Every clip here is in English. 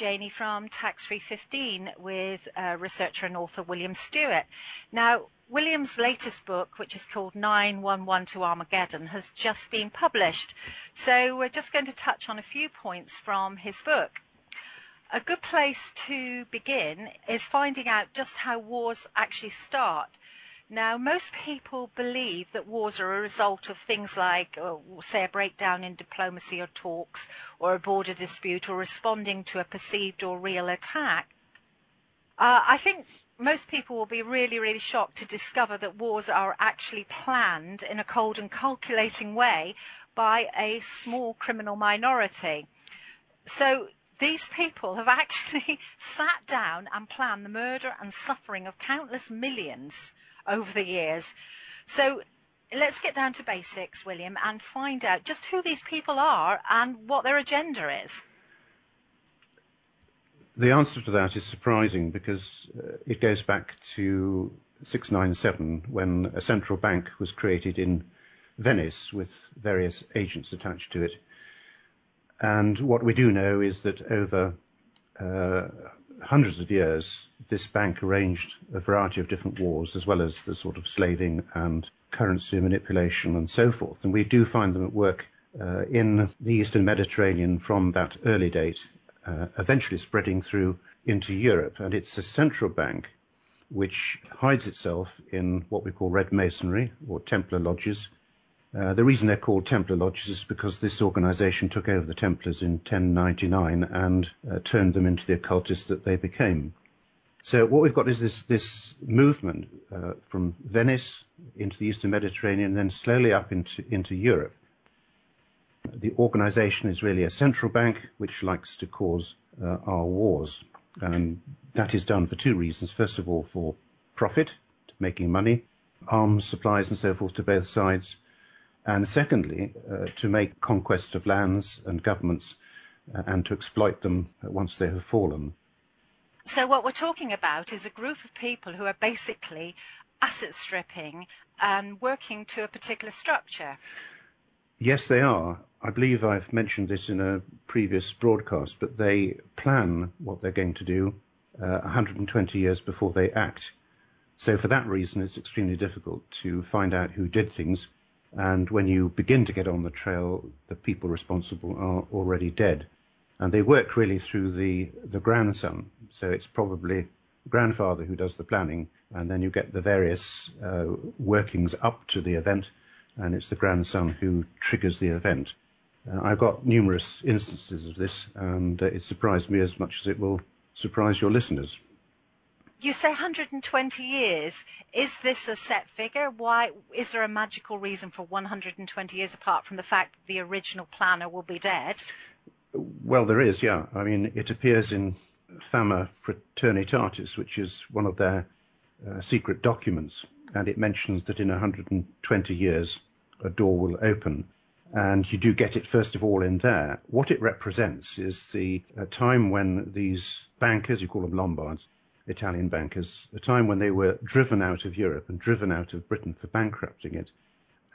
Janie from Tax Free 15 with researcher and author William Stewart. Now, William's latest book, which is called 911 to Armageddon, has just been published. So we're just going to touch on a few points from his book. A good place to begin is finding out just how wars actually start. Now, most people believe that wars are a result of things like, say, a breakdown in diplomacy or talks, or a border dispute, or responding to a perceived or real attack. I think most people will be really, really shocked to discover that wars are actually planned in a cold and calculating way by a small criminal minority. So these people have actually sat down and planned the murder and suffering of countless millions over the years. So let's get down to basics, William, and find out just who these people are and what their agenda is. The answer to that is surprising because it goes back to 697, when a central bank was created in Venice with various agents attached to it. And what we do know is that over hundreds of years, this bank arranged a variety of different wars, as well as the sort of slaving and currency manipulation and so forth. And we do find them at work in the Eastern Mediterranean from that early date, eventually spreading through into Europe. And it's a central bank which hides itself in what we call Red Masonry or Templar lodges. The reason they're called Templar lodges is because this organisation took over the Templars in 1099 and turned them into the occultists that they became. So what we've got is this movement from Venice into the Eastern Mediterranean and then slowly up into Europe. The organisation is really a central bank which likes to cause our wars, and that is done for two reasons. First of all, for profit, making money, arms, supplies and so forth to both sides. And secondly, to make conquest of lands and governments and to exploit them once they have fallen. So what we're talking about is a group of people who are basically asset stripping and working to a particular structure. Yes, they are. I believe I've mentioned this in a previous broadcast, but they plan what they're going to do 120 years before they act. So for that reason, it's extremely difficult to find out who did things. And when you begin to get on the trail, the people responsible are already dead. And they work really through the grandson. So it's probably grandfather who does the planning, and then you get the various workings up to the event, and it's the grandson who triggers the event. I've got numerous instances of this, and it surprised me as much as it will surprise your listeners. You say 120 years. Is this a set figure? Why is there a magical reason for 120 years apart from the fact that the original planner will be dead? Well, there is, yeah. I mean, it appears in Fama Fraternitatis, which is one of their secret documents, and it mentions that in 120 years a door will open. And you do get it, first of all, in there. What it represents is the time when these bankers, you call them Lombards, Italian bankers, a time when they were driven out of Europe and driven out of Britain for bankrupting it,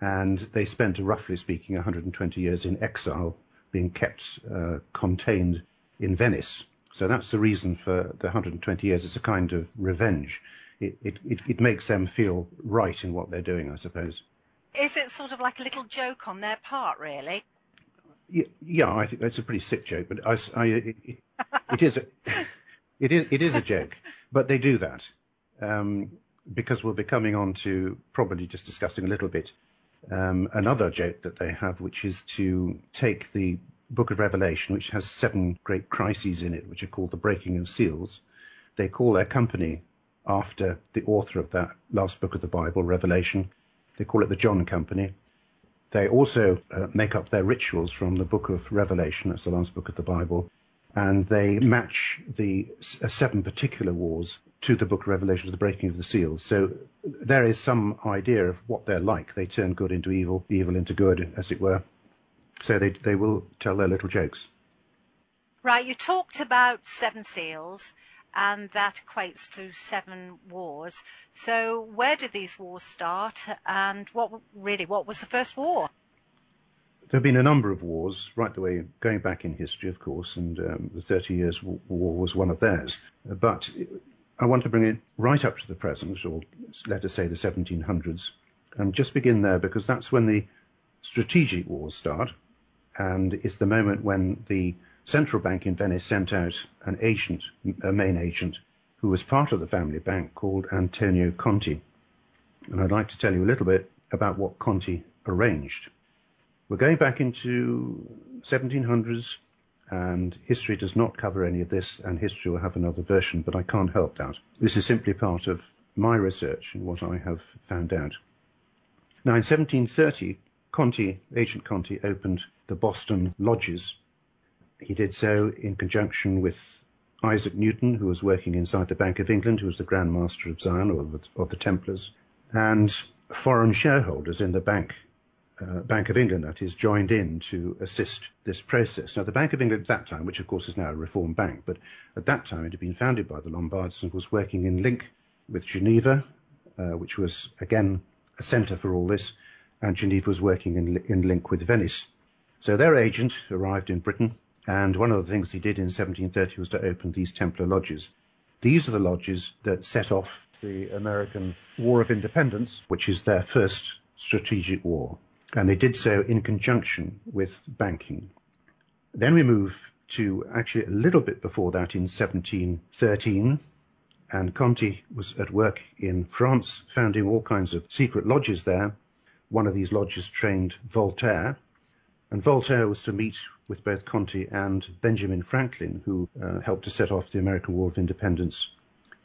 and they spent, roughly speaking, 120 years in exile, being kept contained in Venice. So that's the reason for the 120 years. It's a kind of revenge. It makes them feel right in what they're doing, I suppose. Is it sort of like a little joke on their part, really? Yeah, I think that's a pretty sick joke, but it is a... It is a joke, but they do that because we'll be coming on to probably just discussing a little bit another joke that they have, which is to take the Book of Revelation, which has 7 great crises in it, which are called the breaking of seals. They call their company after the author of that last book of the Bible, Revelation. They call it the John Company. They also make up their rituals from the Book of Revelation. That's the last book of the Bible. And they match the 7 particular wars to the Book of Revelation, to the breaking of the seals. So there is some idea of what they're like. They turn good into evil, evil into good, as it were. So they will tell their little jokes. Right, you talked about 7 seals, and that equates to 7 wars. So where did these wars start, and what was the first war? there have been a number of wars, right the way going back in history, of course, and the 30 Years' War was one of theirs. But I want to bring it right up to the present, or let us say the 1700s, and just begin there, because that's when the strategic wars start, and it's the moment when the central bank in Venice sent out an agent, a main agent, who was part of the family bank, called Antonio Conti. And I'd like to tell you a little bit about what Conti arranged. We're going back into 1700s, and history does not cover any of this, and history will have another version, but I can't help that. This is simply part of my research and what I have found out. Now, in 1730, Agent Conti, opened the Boston Lodges. He did so in conjunction with Isaac Newton, who was working inside the Bank of England, who was the Grand Master of Zion, or of the Templars, and foreign shareholders in the Bank of England, that is, joined in to assist this process. Now, the Bank of England at that time, which of course is now a reformed bank, but at that time it had been founded by the Lombards and was working in link with Geneva, which was again a centre for all this, and Geneva was working in link with Venice. So their agent arrived in Britain, and one of the things he did in 1730 was to open these Templar lodges. These are the lodges that set off the American War of Independence, which is their first strategic war. And they did so in conjunction with banking. Then we move to actually a little bit before that in 1713, and Conti was at work in France, founding all kinds of secret lodges there. One of these lodges trained Voltaire, and Voltaire was to meet with both Conti and Benjamin Franklin, who helped to set off the American War of Independence,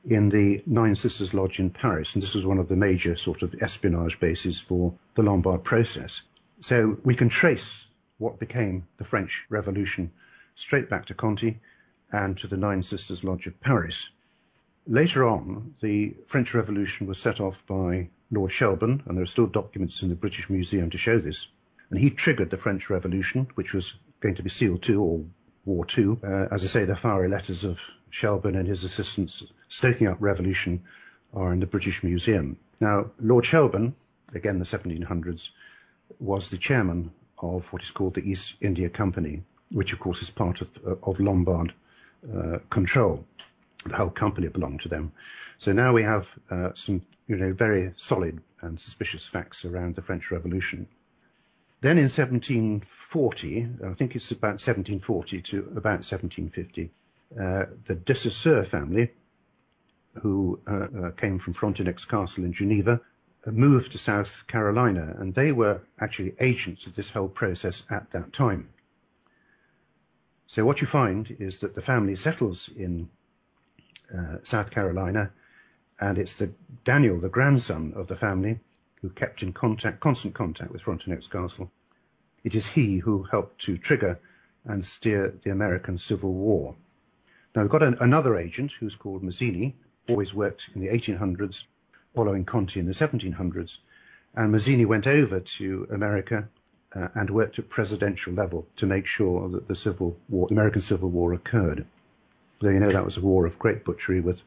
in the Nine Sisters Lodge in Paris, and this was one of the major sort of espionage bases for the Lombard process. So we can trace what became the French Revolution straight back to Conti and to the Nine Sisters Lodge of Paris. Later on, the French Revolution was set off by Lord Shelburne, and there are still documents in the British Museum to show this, and he triggered the French Revolution, which was going to be SEAL II, or War II. As I say, the fiery letters of Shelburne and his assistants stoking up revolution are in the British Museum. Now, Lord Shelburne, again the 1700s, was the chairman of what is called the East India Company, which of course is part of Lombard control. The whole company belonged to them. So now we have some very solid and suspicious facts around the French Revolution. Then in 1740, I think it's about 1740 to about 1750, the de Saussure family, who came from Frontenac's castle in Geneva, moved to South Carolina, and they were actually agents of this whole process at that time. So what you find is that the family settles in South Carolina, and it's Daniel, the grandson of the family, who kept in constant contact with Frontenac's castle. It is he who helped to trigger and steer the American Civil War. Now we've got another agent who's called Mazzini, always worked in the 1800s, following Conti in the 1700s, and Mazzini went over to America and worked at presidential level to make sure that the American Civil War occurred. Though that was a war of great butchery, with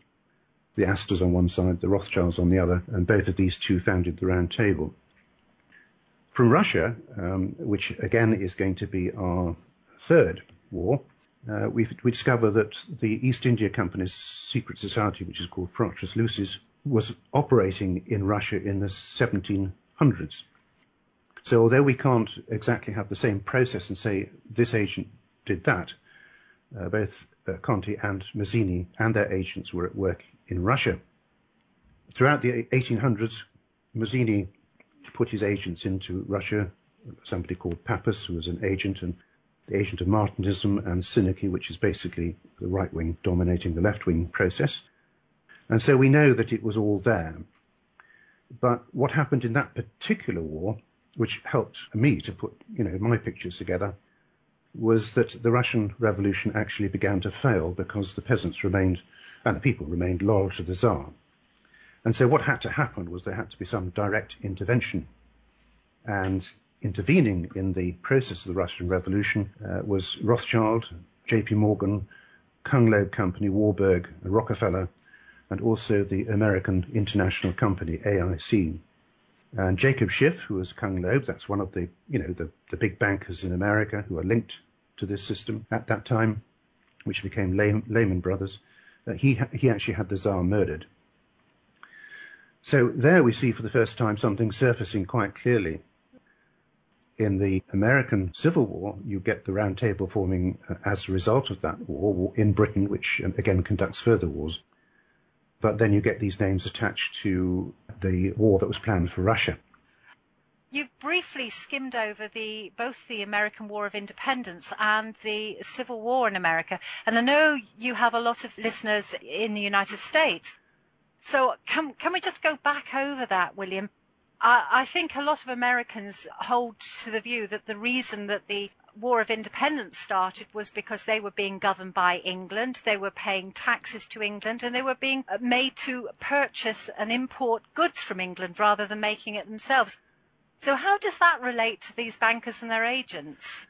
the Astors on one side, the Rothschilds on the other, and both of these two founded the Round Table. From Russia, which again is going to be our third war, we discover that the East India Company's secret society, which is called Fratres Lucis, was operating in Russia in the 1700s. So although we can't exactly have the same process and say this agent did that, both Conti and Mazzini and their agents were at work in Russia. Throughout the 1800s, Mazzini put his agents into Russia, somebody called Pappas, who was an agent, and the agent of Martinism, and Sinicky, which is basically the right wing dominating the left wing process. And so we know that it was all there. But what happened in that particular war, which helped me to put my pictures together, was that the Russian Revolution actually began to fail because the peasants and the people remained loyal to the Tsar. And so what had to happen was there had to be some direct intervention. And intervening in the process of the Russian Revolution was Rothschild, J.P. Morgan, Kung Loeb Company, Warburg, and Rockefeller, and also the American International Company, AIC. And Jacob Schiff, who was Kung Loeb, that's one of the, you know, the big bankers in America who are linked to this system at that time, which became Lehman Brothers, he actually had the Tsar murdered. So there we see for the first time something surfacing quite clearly. In the American Civil War, you get the Round Table forming as a result of that war in Britain, which again conducts further wars. But then you get these names attached to the war that was planned for Russia. You've briefly skimmed over both the American War of Independence and the Civil War in America. And I know you have a lot of listeners in the United States. So can we just go back over that, William? I think a lot of Americans hold to the view that the reason that the War of Independence started was because they were being governed by England, they were paying taxes to England, and they were being made to purchase and import goods from England rather than making it themselves. So how does that relate to these bankers and their agents?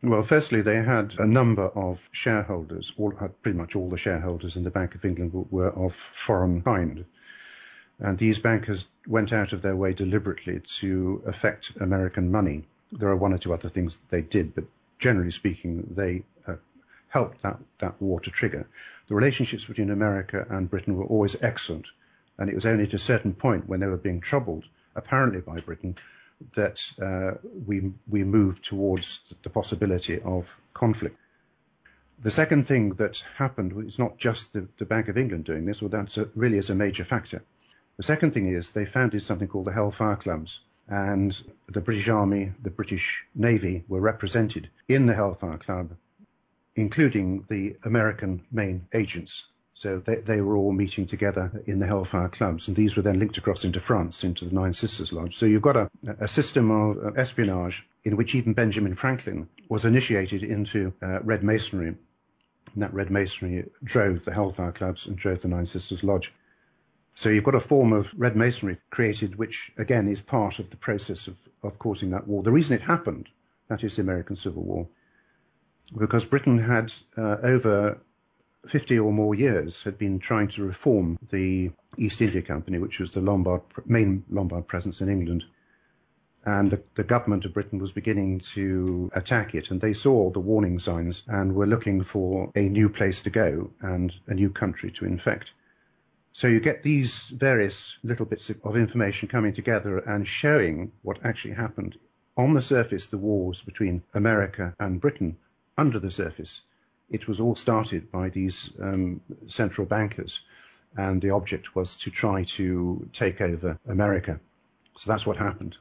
Well, firstly, they had a number of shareholders. Pretty much all the shareholders in the Bank of England were of foreign kind. And these bankers went out of their way deliberately to affect American money. There are one or two other things that they did, but generally speaking, they helped that war to trigger. The relationships between America and Britain were always excellent. And it was only at a certain point when they were being troubled, apparently by Britain, that we moved towards the possibility of conflict. The second thing that happened was not just the Bank of England doing this, although that really is a major factor. The second thing is they founded something called the Hellfire Clubs, and the British Army, the British Navy were represented in the Hellfire Club, including the American main agents. So they were all meeting together in the Hellfire Clubs, and these were then linked across into France, into the Nine Sisters Lodge. So you've got a system of espionage in which even Benjamin Franklin was initiated into Red Masonry. And that Red Masonry drove the Hellfire Clubs and drove the Nine Sisters Lodge. So you've got a form of Red Masonry created, which again is part of the process of causing that war. The reason it happened, that is the American Civil War, because Britain had over 50 or more years had been trying to reform the East India Company, which was the main Lombard presence in England. And the government of Britain was beginning to attack it. And they saw the warning signs and were looking for a new place to go and a new country to infect. So you get these various little bits of information coming together and showing what actually happened. On the surface, the wars between America and Britain, under the surface, it was all started by these central bankers, and the object was to try to take over America. So that's what happened.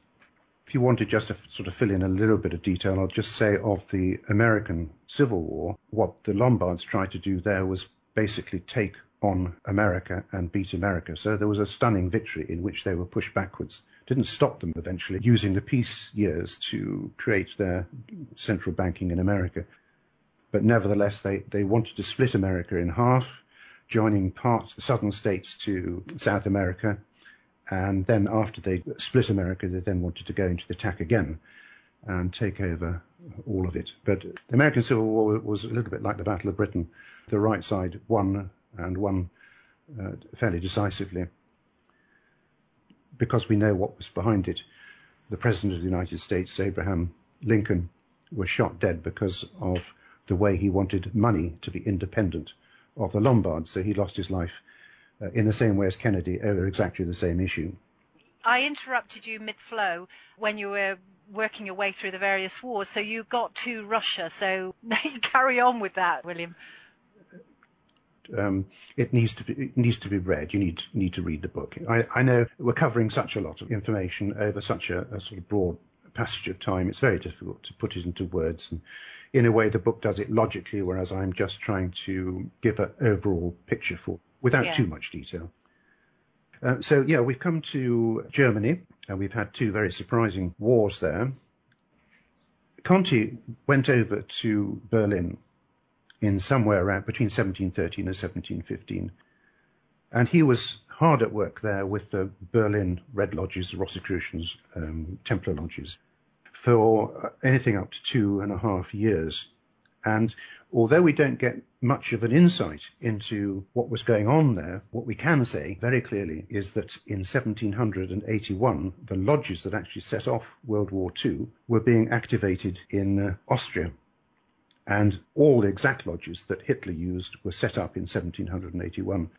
If you wanted just to sort of fill in a little bit of detail, I'll just say of the American Civil War, what the Lombards tried to do there was basically take on America and beat America. So there was a stunning victory in which they were pushed backwards. Didn't stop them eventually using the peace years to create their central banking in America. But nevertheless, they wanted to split America in half, joining parts, southern states to South America. And then after they split America, they then wanted to go into the attack again and take over all of it. But the American Civil War was a little bit like the Battle of Britain. The right side won, and won fairly decisively, because we know what was behind it. The President of the United States, Abraham Lincoln, was shot dead because of the way he wanted money to be independent of the Lombards. So he lost his life in the same way as Kennedy over exactly the same issue. I interrupted you mid-flow when you were working your way through the various wars. So you got to Russia. So carry on with that, William. It needs to be read. You need to read the book. I know we're covering such a lot of information over such a sort of broad passage of time. It's very difficult to put it into words. And in a way, the book does it logically, whereas I'm just trying to give an overall picture without too much detail. So we've come to Germany, and we've had two very surprising wars there. Conti went over to Berlin in somewhere around between 1713 and 1715. And he was hard at work there with the Berlin Red Lodges, the Rosicrucians, Templar Lodges, for anything up to 2.5 years. And although we don't get much of an insight into what was going on there, what we can say very clearly is that in 1781, the lodges that actually set off World War II were being activated in Austria. And all the exact lodges that Hitler used were set up in 1781.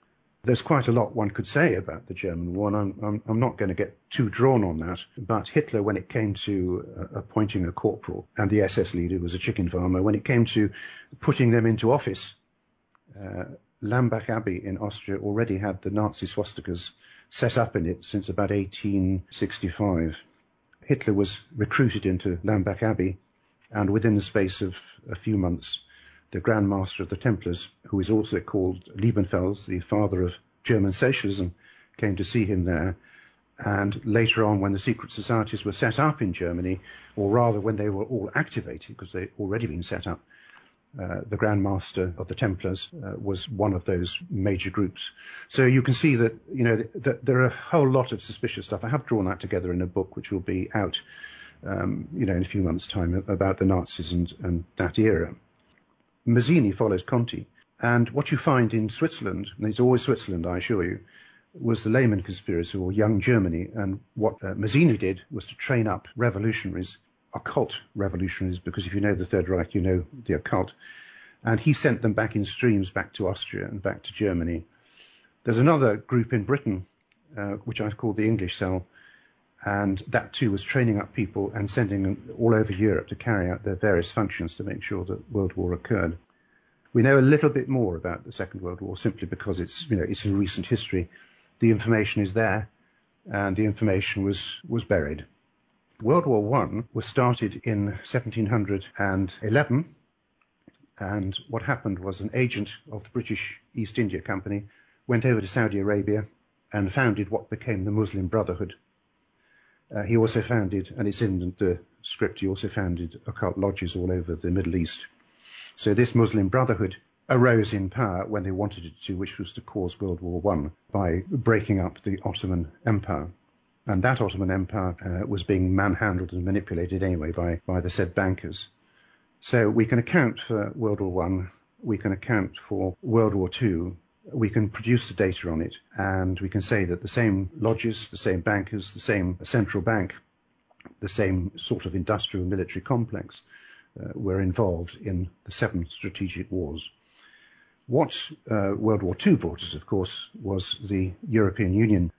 There's quite a lot one could say about the German war, and I'm not going to get too drawn on that. But Hitler, when it came to appointing a corporal, and the SS leader was a chicken farmer, when it came to putting them into office, Lambach Abbey in Austria already had the Nazi swastikas set up in it since about 1865. Hitler was recruited into Lambach Abbey, and within the space of a few months, the Grand Master of the Templars, who is also called Liebenfels, the father of German socialism, came to see him there. And later on, when the secret societies were set up in Germany, or rather when they were all activated, because they'd already been set up, the Grand Master of the Templars was one of those major groups. So you can see that, you know, that there are a whole lot of suspicious stuff. I have drawn that together in a book which will be out, you know, in a few months' time, about the Nazis and that era. Mazzini follows Conti, and what you find in Switzerland, and it's always Switzerland, I assure you, was the Lehman conspiracy, or Young Germany. And what Mazzini did was to train up revolutionaries, occult revolutionaries, because if you know the Third Reich, you know the occult, and he sent them back in streams back to Austria and back to Germany. There's another group in Britain, which I've called the English Cell, and that too was training up people and sending them all over Europe to carry out their various functions to make sure that World War occurred. We know a little bit more about the Second World War simply because it's, you know, it's in recent history. The information is there, and the information was buried. World War I was started in 1711, and what happened was an agent of the British East India Company went over to Saudi Arabia and founded what became the Muslim Brotherhood. He also founded, and it's in the script, he also founded occult lodges all over the Middle East. So this Muslim Brotherhood arose in power when they wanted it to, which was to cause World War I by breaking up the Ottoman Empire. And that Ottoman Empire was being manhandled and manipulated anyway by the said bankers. So we can account for World War I, we can account for World War II, we can produce the data on it, and we can say that the same lodges, the same bankers, the same central bank, the same sort of industrial military complex were involved in the 7 strategic wars. What World War II brought us, of course, was the European Union,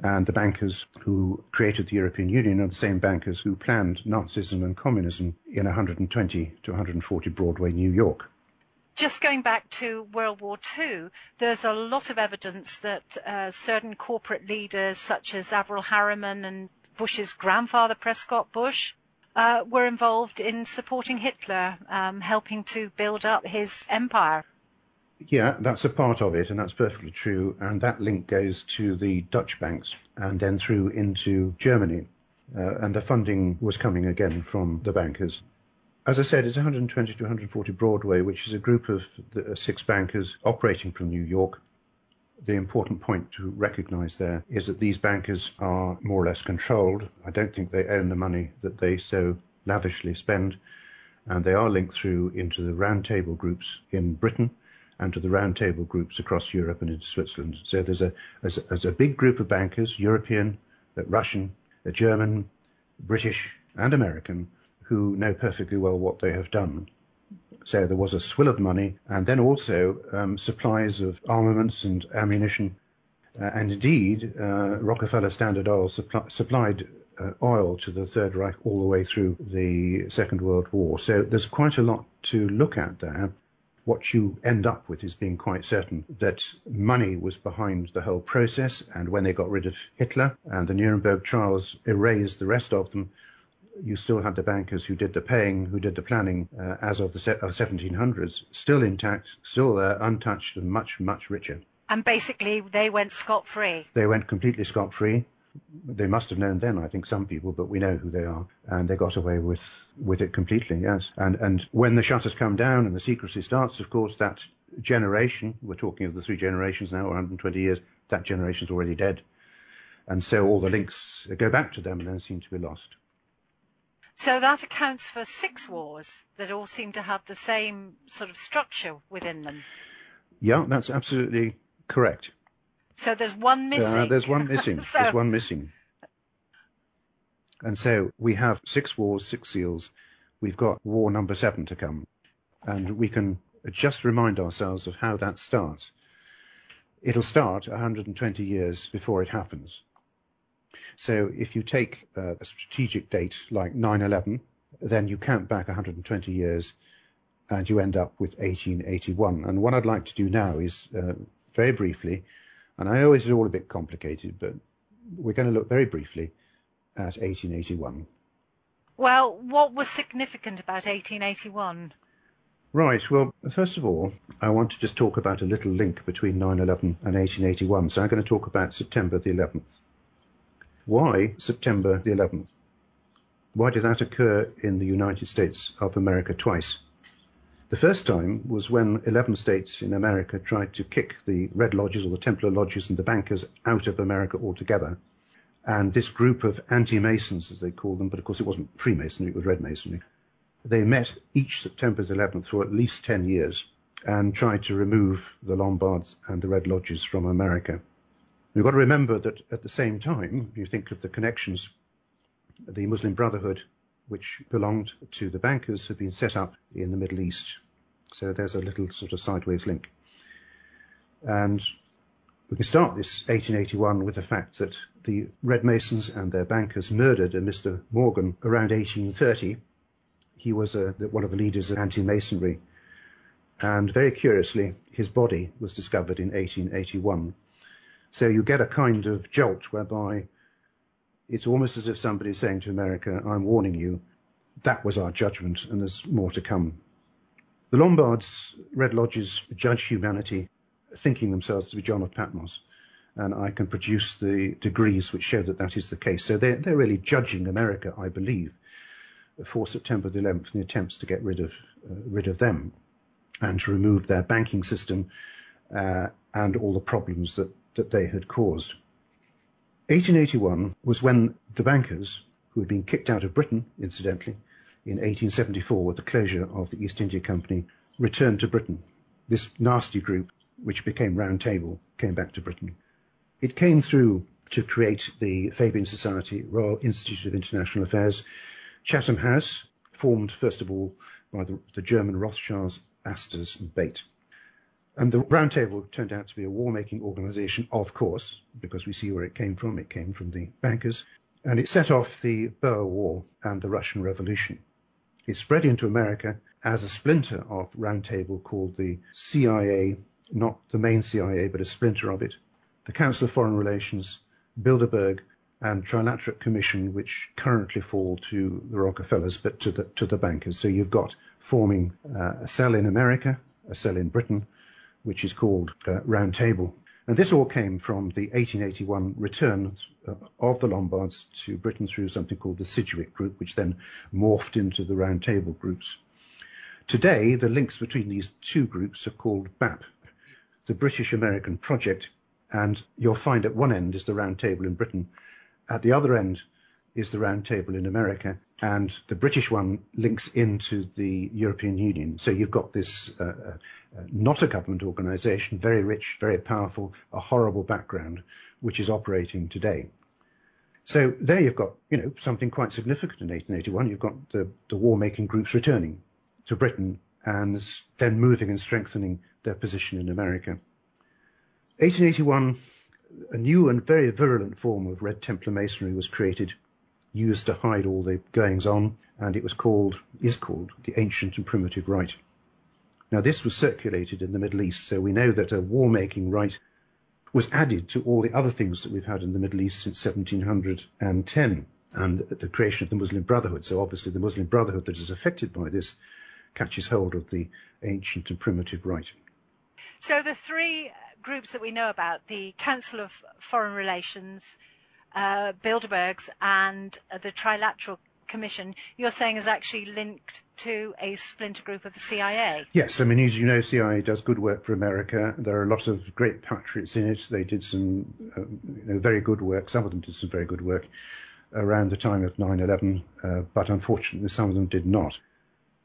and the bankers who created the European Union are the same bankers who planned Nazism and communism in 120 to 140 Broadway, New York. Just going back to World War II, there's a lot of evidence that certain corporate leaders such as Avril Harriman and Bush's grandfather, Prescott Bush, were involved in supporting Hitler, helping to build up his empire. Yeah, that's a part of it, and that's perfectly true. And that link goes to the Dutch banks and then through into Germany. And the funding was coming again from the bankers. As I said, it's 120 to 140 Broadway, which is a group of 6 bankers operating from New York. The important point to recognize there is that these bankers are more or less controlled. I don't think they own the money that they so lavishly spend. And they are linked through into the round table groups in Britain and to the round table groups across Europe and into Switzerland. So there's a big group of bankers, European, Russian, German, British and American, who know perfectly well what they have done. So there was a swill of money, and then also supplies of armaments and ammunition. And indeed, Rockefeller Standard Oil supplied oil to the Third Reich all the way through the Second World War. So there's quite a lot to look at there. What you end up with is being quite certain that money was behind the whole process. And when they got rid of Hitler and the Nuremberg trials erased the rest of them, you still had the bankers who did the paying, who did the planning as of the 1700s, still intact, still there, untouched, and much, much richer. And basically they went scot-free. They went completely scot-free. They must have known then, I think, some people, but we know who they are. And they got away with it completely, yes. And when the shutters come down and the secrecy starts, of course, that generation, we're talking of the 3 generations now, or 120 years, that generation's already dead. And so all the links go back to them and then seem to be lost. So that accounts for 6 wars that all seem to have the same sort of structure within them. Yeah, that's absolutely correct. So there's one missing. There's one missing. So... there's one missing. And so we have 6 wars, 6 seals. We've got war number 7 to come. And we can just remind ourselves of how that starts. It'll start 120 years before it happens. So if you take a strategic date like 9/11, then you count back 120 years and you end up with 1881. And what I'd like to do now is very briefly, and I know it's all a bit complicated, but we're going to look very briefly at 1881. Well, what was significant about 1881? Right, well, first of all, I want to just talk about a little link between 9/11 and 1881. So I'm going to talk about September the 11th. Why September the 11th? Why did that occur in the United States of America twice? The first time was when 11 states in America tried to kick the Red Lodges or the Templar Lodges and the bankers out of America altogether. And this group of anti-Masons, as they called them, but of course it wasn't pre-Masonry, it was Red Masonry, they met each September the 11th for at least 10 years and tried to remove the Lombards and the Red Lodges from America. We've got to remember that at the same time, you think of the connections, the Muslim Brotherhood, which belonged to the bankers, had been set up in the Middle East. So there's a little sort of sideways link. And we can start this 1881 with the fact that the Red Masons and their bankers murdered a Mr. Morgan around 1830. He was one of the leaders of anti-Masonry, and very curiously, his body was discovered in 1881. So you get a kind of jolt whereby it's almost as if somebody's saying to America, I'm warning you, that was our judgment, and there's more to come. The Lombards, Red Lodges, judge humanity, thinking themselves to be John of Patmos, and I can produce the degrees which show that that is the case. So they're really judging America, I believe, for September the 11th, in the attempts to get rid of them and to remove their banking system and all the problems that they had caused. 1881 was when the bankers, who had been kicked out of Britain, incidentally, in 1874 with the closure of the East India Company, returned to Britain. This nasty group, which became Round Table, came back to Britain. It came through to create the Fabian Society, Royal Institute of International Affairs. Chatham House, formed first of all by the German Rothschilds, Astors and Bate. And the Round Table turned out to be a war-making organisation, of course, because we see where it came from. It came from the bankers. And it set off the Boer War and the Russian Revolution. It spread into America as a splinter of Round Table called the CIA, not the main CIA, but a splinter of it, the Council of Foreign Relations, Bilderberg, and Trilateral Commission, which currently fall to the Rockefellers, but to the bankers. So you've got forming a cell in America, a cell in Britain, which is called Round Table. And this all came from the 1881 return of the Lombards to Britain through something called the Sidgwick Group, which then morphed into the Round Table groups. Today, the links between these two groups are called BAP, the British American Project, and you'll find at one end is the Round Table in Britain. At the other end is the Round Table in America, and the British one links into the European Union. So you've got this not a government organisation, very rich, very powerful, a horrible background, which is operating today. So there you've got, something quite significant in 1881. You've got the war-making groups returning to Britain and then moving and strengthening their position in America. 1881... a new and very virulent form of Red Templar Masonry was created, used to hide all the goings-on, and it was called the Ancient and Primitive Rite. Now, this was circulated in the Middle East, so we know that a war-making rite was added to all the other things that we've had in the Middle East since 1710, and the creation of the Muslim Brotherhood. So obviously the Muslim Brotherhood that is affected by this catches hold of the Ancient and Primitive Rite. So the three groups that we know about, the Council of Foreign Relations, Bilderbergs and the Trilateral Commission, you're saying is actually linked to a splinter group of the CIA? Yes, I mean, as you know, CIA does good work for America. There are a lot of great patriots in it. They did some very good work. Some of them did some very good work. around the time of 9/11, but unfortunately some of them did not.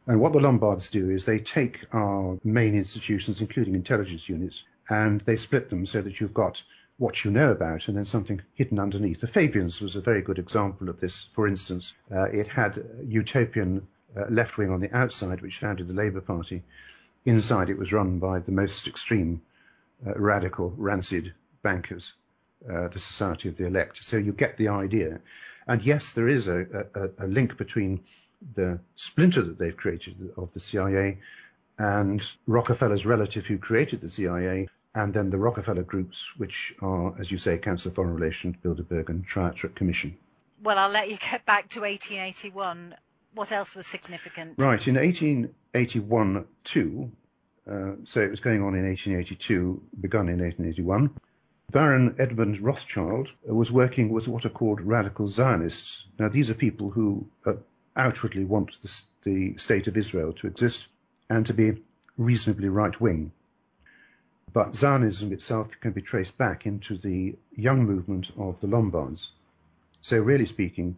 And what the Lombards do is they take our main institutions, including intelligence units, and they split them so that you've got what you know about and then something hidden underneath. The Fabians was a very good example of this, for instance. It had utopian left wing on the outside, which founded the Labour Party. Inside it was run by the most extreme, radical, rancid bankers, the Society of the Elect. So you get the idea. And yes, there is a link between the splinter that they've created of the CIA and Rockefeller's relative who created the CIA, and then the Rockefeller groups, which are, as you say, Council of Foreign Relations, Bilderberg and Triumvirate Commission. Well, I'll let you get back to 1881. What else was significant? Right, in 1881 too, so it was going on in 1882, begun in 1881, Baron Edmund Rothschild was working with what are called radical Zionists. Now, these are people who outwardly want the state of Israel to exist and to be reasonably right-wing. But Zionism itself can be traced back into the young movement of the Lombards. So really speaking,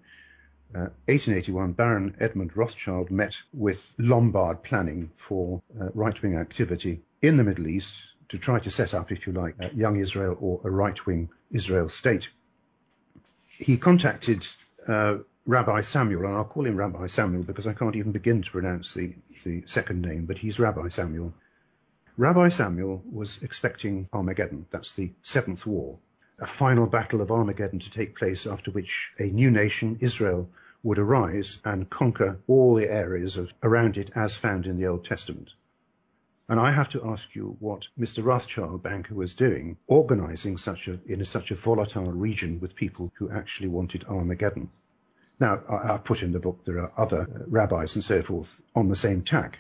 1881, Baron Edmund Rothschild met with Lombard planning for right-wing activity in the Middle East to try to set up, if you like, young Israel or a right-wing Israel state. He contacted Rabbi Samuel, and I'll call him Rabbi Samuel because I can't even begin to pronounce the second name, but he's Rabbi Samuel. Rabbi Samuel was expecting Armageddon. That's the Seventh War, a final battle of Armageddon to take place, after which a new nation, Israel, would arise and conquer all the areas around it as found in the Old Testament. And I have to ask you what Mr. Rothschild banker was doing, organising such a volatile region with people who actually wanted Armageddon. Now, I put in the book there are other rabbis and so forth on the same tack.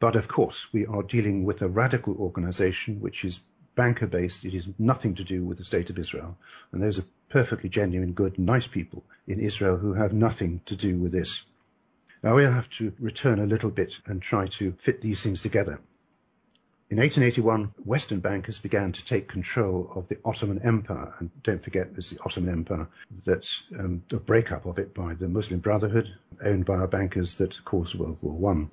But of course, we are dealing with a radical organisation which is banker-based. It is nothing to do with the state of Israel. And those are perfectly genuine, good, nice people in Israel who have nothing to do with this. Now, we'll have to return a little bit and try to fit these things together. In 1881, Western bankers began to take control of the Ottoman Empire. And don't forget, it's the Ottoman Empire that's the breakup of it by the Muslim Brotherhood, owned by our bankers, that caused World War I.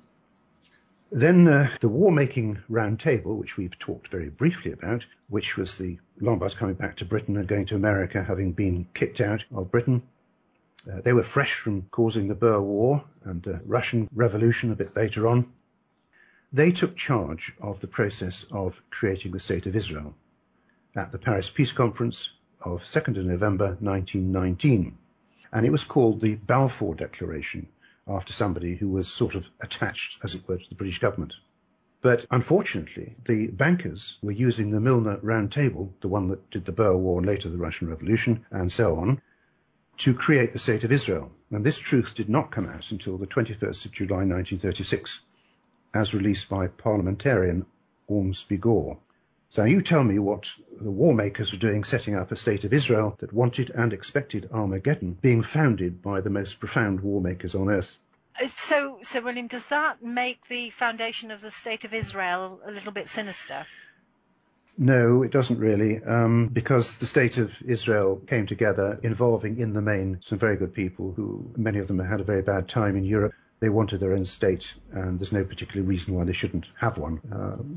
Then the war-making round table, which we've talked very briefly about, which was the Lombards coming back to Britain and going to America, having been kicked out of Britain. They were fresh from causing the Boer War and the Russian Revolution a bit later on. They took charge of the process of creating the State of Israel at the Paris Peace Conference of 2nd of November 1919. And it was called the Balfour Declaration, after somebody who was sort of attached, as it were, to the British government. But unfortunately, the bankers were using the Milner Round Table, the one that did the Boer War and later the Russian Revolution, and so on, to create the State of Israel. And this truth did not come out until the 21st of July 1936, as released by parliamentarian Ormsby Gore. So you tell me what the war makers were doing setting up a state of Israel that wanted and expected Armageddon, being founded by the most profound war makers on earth. So William, does that make the foundation of the state of Israel a little bit sinister? No, it doesn't really, because the state of Israel came together involving in the main some very good people who, many of them, had a very bad time in Europe. They wanted their own state, and there's no particular reason why they shouldn't have one.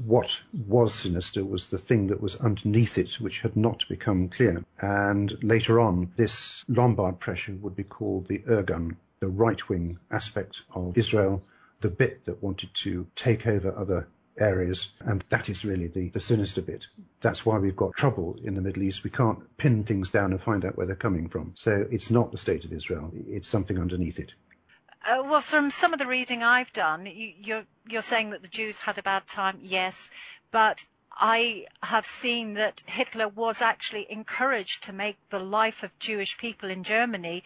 What was sinister was the thing that was underneath it, which had not become clear. And later on, this Lombard pressure would be called the Irgun, the right-wing aspect of Israel, the bit that wanted to take over other areas. And that is really the sinister bit. That's why we've got trouble in the Middle East. We can't pin things down and find out where they're coming from. So it's not the state of Israel. It's something underneath it. Well, from some of the reading I've done, you're saying that the Jews had a bad time, yes, but I have seen that Hitler was actually encouraged to make the life of Jewish people in Germany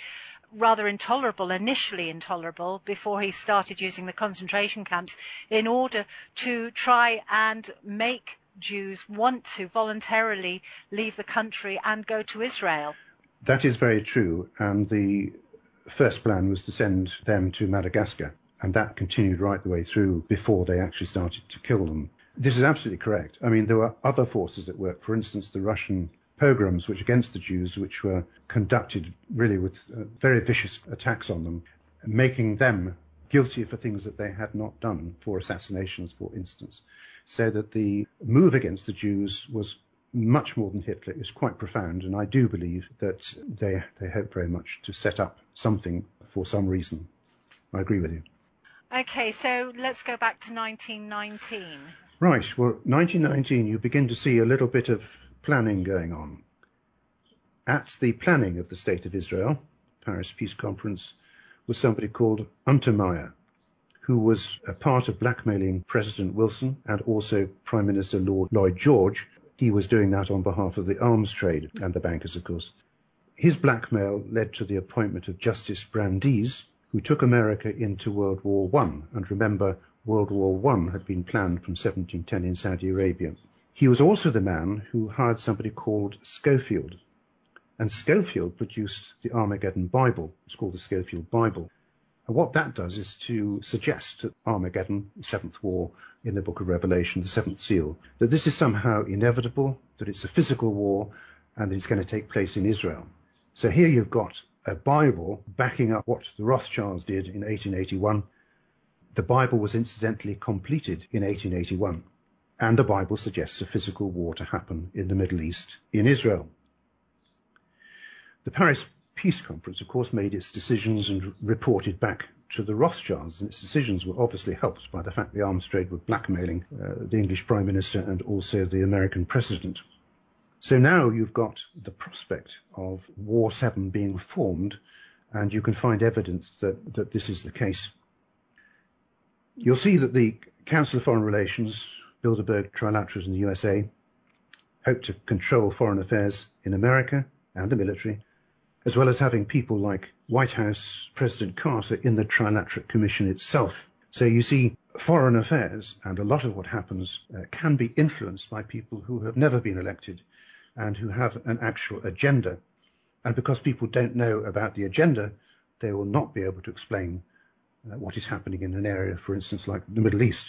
rather intolerable, initially intolerable, before he started using the concentration camps, in order to try and make Jews want to voluntarily leave the country and go to Israel. That is very true, and the first plan was to send them to Madagascar, and that continued right the way through before they actually started to kill them. This is absolutely correct. I mean, there were other forces at work. For instance, the Russian pogroms which against the Jews, which were conducted really with very vicious attacks on them, making them guilty for things that they had not done, for assassinations, for instance. So that the move against the Jews was much more than Hitler. It was quite profound, and I do believe that they hope very much to set up something for some reason. I agree with you. Okay, so let's go back to 1919. Right, well, 1919, you begin to see a little bit of planning going on. At the planning of the State of Israel, Paris Peace Conference, was somebody called Untermeyer, who was a part of blackmailing President Wilson and also Prime Minister Lord Lloyd George. He was doing that on behalf of the arms trade and the bankers, of course. His blackmail led to the appointment of Justice Brandeis, who took America into World War I. And remember, World War I had been planned from 1710 in Saudi Arabia. He was also the man who hired somebody called Schofield. And Schofield produced the Armageddon Bible. It's called the Schofield Bible. And what that does is to suggest that Armageddon, the seventh war in the book of Revelation, the seventh seal, that this is somehow inevitable, that it's a physical war, and that it's going to take place in Israel. So here you've got a Bible backing up what the Rothschilds did in 1881. The Bible was incidentally completed in 1881. And the Bible suggests a physical war to happen in the Middle East, in Israel. The Paris Peace Conference, of course, made its decisions and reported back to the Rothschilds, and its decisions were obviously helped by the fact the arms trade were blackmailing the English Prime Minister and also the American President. So now you've got the prospect of War 7 being formed, and you can find evidence that this is the case. You'll see that the Council of Foreign Relations, Bilderberg Trilaterate in the USA, hoped to control foreign affairs in America and the military, as well as having people like White House President Carter in the Trilaterate Commission itself. So you see, foreign affairs and a lot of what happens can be influenced by people who have never been elected and who have an actual agenda. And because people don't know about the agenda, they will not be able to explain what is happening in an area, for instance, like the Middle East.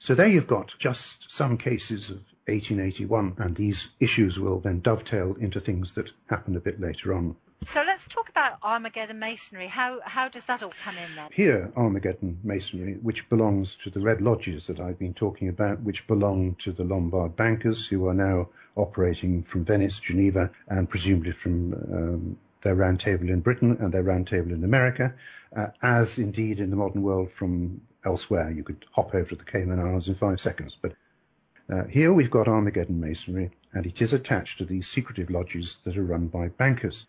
So there you've got just some cases of 1881, and these issues will then dovetail into things that happen a bit later on. So let's talk about Armageddon Masonry. How does that all come in then? Here, Armageddon Masonry, which belongs to the Red Lodges that I've been talking about, which belong to the Lombard bankers, who are now operating from Venice, Geneva, and presumably from their round table in Britain and their round table in America, as indeed in the modern world from elsewhere. You could hop over to the Cayman Islands in 5 seconds. But here we've got Armageddon Masonry, and it is attached to these secretive lodges that are run by bankers.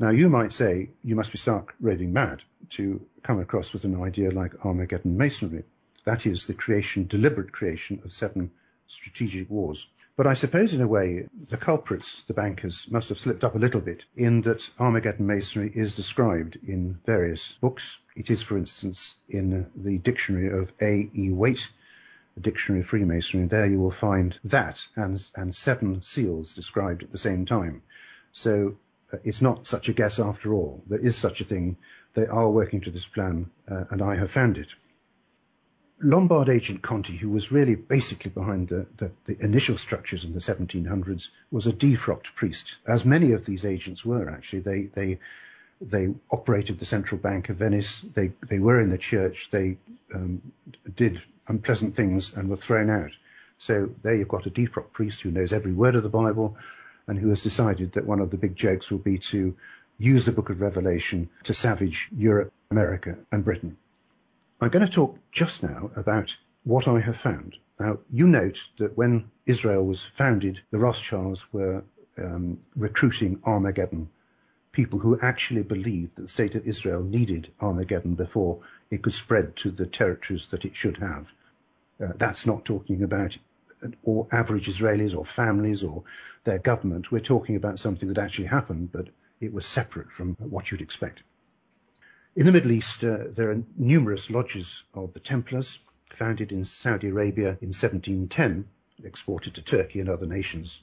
Now, you might say you must be stark raving mad to come across with an idea like Armageddon Masonry. That is the creation, deliberate creation, of 7 strategic wars. But I suppose, in a way, the culprits, the bankers, must have slipped up a little bit, in that Armageddon Masonry is described in various books. It is, for instance, in the dictionary of A.E. Waite, the Dictionary of Freemasonry. There you will find that and 7 seals described at the same time. So it's not such a guess after all. There is such a thing. They are working to this plan, and I have found it. Lombard agent Conti, who was really basically behind the initial structures in the 1700s, was a defrocked priest, as many of these agents were, actually. They operated the Central Bank of Venice. They were in the church. They did unpleasant things and were thrown out. So there you've got a defrocked priest who knows every word of the Bible and who has decided that one of the big jokes will be to use the book of Revelation to savage Europe, America, and Britain. I'm going to talk just now about what I have found. Now, you note that when Israel was founded, the Rothschilds were recruiting Armageddon, people who actually believed that the State of Israel needed Armageddon before it could spread to the territories that it should have. That's not talking about or average Israelis or families or their government. We're talking about something that actually happened, but it was separate from what you'd expect. In the Middle East, there are numerous lodges of the Templars, founded in Saudi Arabia in 1710, exported to Turkey and other nations.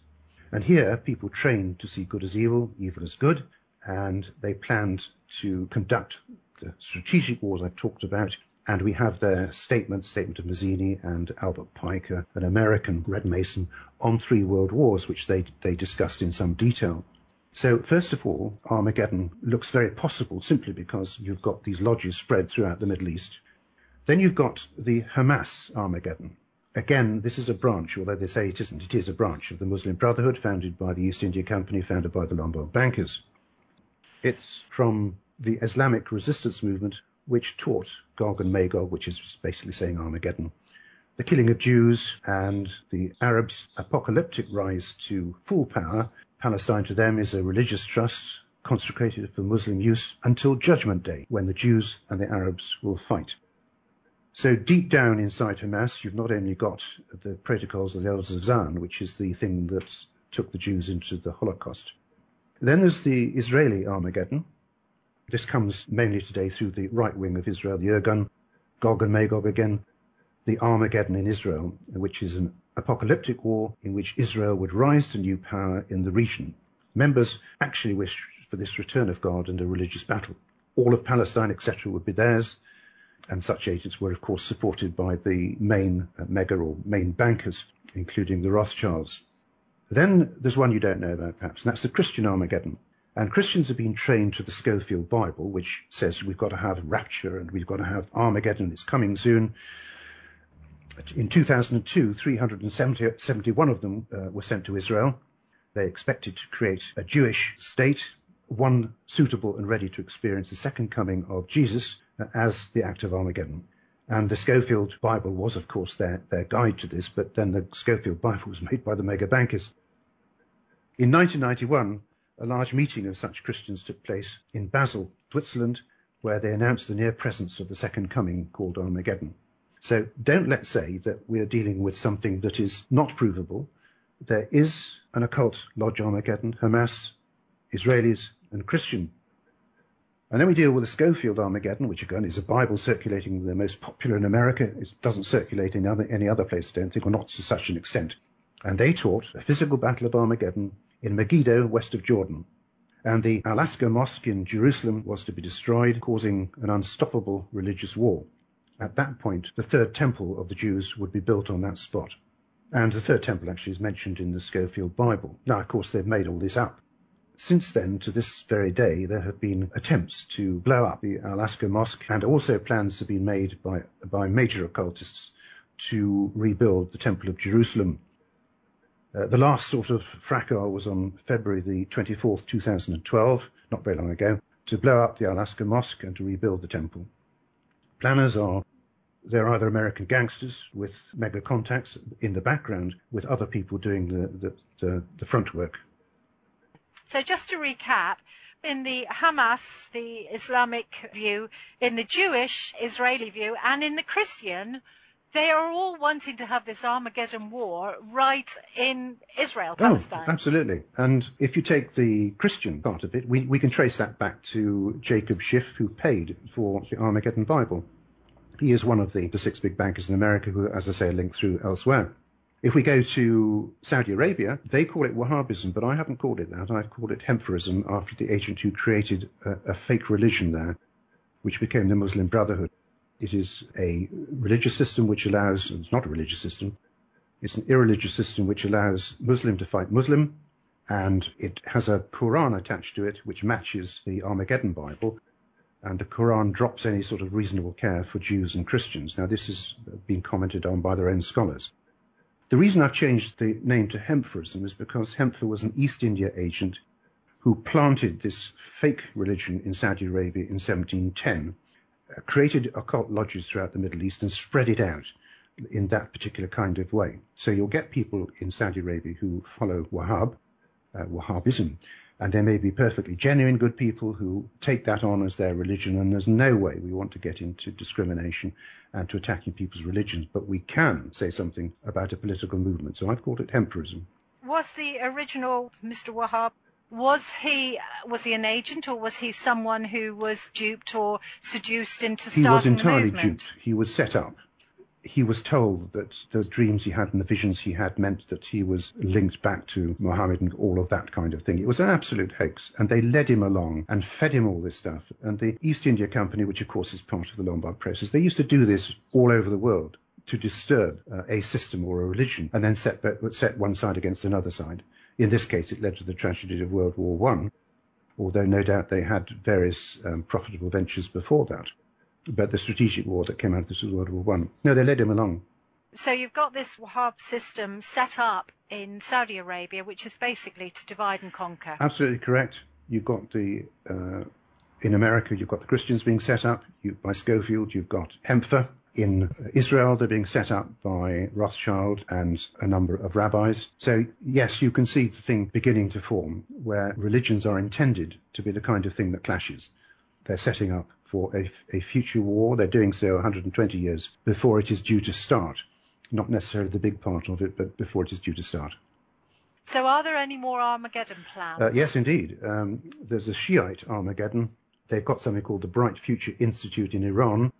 And here, people trained to see good as evil, evil as good, and they planned to conduct the strategic wars I've talked about And we have their statement of Mazzini and Albert Piker, an American Red Mason, on three world wars, which they discussed in some detail. So first of all, Armageddon looks very possible simply because you've got these lodges spread throughout the Middle East. Then you've got the Hamas Armageddon. Again, this is a branch, although they say it isn't, it is a branch of the Muslim Brotherhood, founded by the East India Company, founded by the Lombard bankers. It's from the Islamic resistance movement, which taught Gog and Magog, which is basically saying Armageddon, the killing of Jews, and the Arabs' apocalyptic rise to full power. Palestine to them is a religious trust consecrated for Muslim use until Judgment Day, when the Jews and the Arabs will fight. So deep down inside Hamas, you've not only got the Protocols of the Elders of Zion, which is the thing that took the Jews into the Holocaust. Then there's the Israeli Armageddon. This comes mainly today through the right wing of Israel, the Irgun, Gog and Magog again, the Armageddon in Israel, which is an apocalyptic war in which Israel would rise to new power in the region. Members actually wished for this return of God and a religious battle. All of Palestine, etc., would be theirs. And such agents were, of course, supported by the main mega or main bankers, including the Rothschilds. Then there's one you don't know about, perhaps, and that's the Christian Armageddon. And Christians have been trained to the Scofield Bible, which says we've got to have rapture and we've got to have Armageddon, it's coming soon. In 2002, 371 of them were sent to Israel. They expected to create a Jewish state, one suitable and ready to experience the second coming of Jesus, as the act of Armageddon. And the Scofield Bible was, of course, their guide to this, but then the Scofield Bible was made by the mega bankers. In 1991, a large meeting of such Christians took place in Basel, Switzerland, where they announced the near presence of the second coming called Armageddon. So don't let's say that we're dealing with something that is not provable. There is an occult Lodge Armageddon, Hamas, Israelis and Christian. And then we deal with the Scofield Armageddon, which again is a Bible circulating, the most popular in America. It doesn't circulate in any other place, I don't think, or not to such an extent. And they taught a physical battle of Armageddon in Megiddo, west of Jordan. And the Al-Aqsa Mosque in Jerusalem was to be destroyed, causing an unstoppable religious war. At that point, the third temple of the Jews would be built on that spot. And the third temple actually is mentioned in the Scofield Bible. Now, of course, they've made all this up. Since then, to this very day, there have been attempts to blow up the Al-Aqsa Mosque, and also plans have been made by major occultists to rebuild the Temple of Jerusalem. The last sort of fracas was on February the 24th, 2012, not very long ago, to blow up the Al-Aqsa Mosque and to rebuild the temple. Planners they're either American gangsters with mega contacts in the background, with other people doing the front work. So just to recap, in the Hamas, the Islamic view, in the Jewish Israeli view, and in the Christian, they are all wanting to have this Armageddon war right in Israel, Palestine. Oh, absolutely. And if you take the Christian part of it, we can trace that back to Jacob Schiff, who paid for the Armageddon Bible. He is one of the six big bankers in America who, as I say, are linked through elsewhere. If we go to Saudi Arabia, they call it Wahhabism, but I haven't called it that. I've called it Hemphorism, after the agent who created a fake religion there, which became the Muslim Brotherhood. It is a religious system which allows, it's not a religious system, it's an irreligious system which allows Muslim to fight Muslim, and it has a Quran attached to it which matches the Armageddon Bible, and the Quran drops any sort of reasonable care for Jews and Christians. Now, this has been commented on by their own scholars. The reason I've changed the name to Hemphorism is because Hempher was an East India agent who planted this fake religion in Saudi Arabia in 1710, created occult lodges throughout the Middle East and spread it out in that particular kind of way. So you'll get people in Saudi Arabia who follow Wahhabism, and they may be perfectly genuine good people who take that on as their religion, and there's no way we want to get into discrimination and to attacking people's religions, but we can say something about a political movement. So I've called it Hemphorism. Was the original Mr. Wahhab, was he an agent, or was he someone who was duped or seduced into starting the movement? He was entirely duped. He was set up. he was told that the dreams he had and the visions he had meant that he was linked back to Muhammad and all of that kind of thing. It was an absolute hoax, and they led him along and fed him all this stuff. And the East India Company, which of course is part of the Lombard process, they used to do this all over the world to disturb a system or a religion and then set one side against another side. In this case, it led to the tragedy of World War I, although no doubt they had various profitable ventures before that. But the strategic war that came out of this was World War I. No, they led him along. So you've got this Wahhab system set up in Saudi Arabia, which is basically to divide and conquer. Absolutely correct. You've got the, in America, you've got the Christians being set up by Schofield, you've got Hempfer. In Israel, they're being set up by Rothschild and a number of rabbis. So, yes, you can see the thing beginning to form, where religions are intended to be the kind of thing that clashes. They're setting up for a future war. They're doing so 120 years before it is due to start. Not necessarily the big part of it, but before it is due to start. So are there any more Armageddon plans? Yes, indeed. There's a Shiite Armageddon. They've got something called the Bright Future Institute in Iran.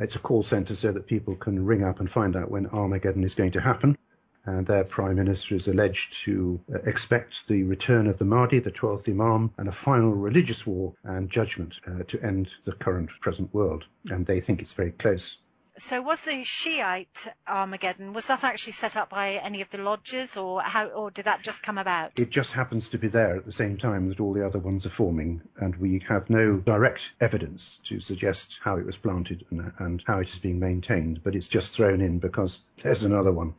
It's a call centre so that people can ring up and find out when Armageddon is going to happen. And their Prime Minister is alleged to expect the return of the Mahdi, the 12th Imam, and a final religious war and judgment to end the current present world. And they think it's very close. So was the Shiite Armageddon, was that actually set up by any of the lodges, or did that just come about? It just happens to be there at the same time that all the other ones are forming, and we have no direct evidence to suggest how it was planted and how it is being maintained, but it's just thrown in because there's another one.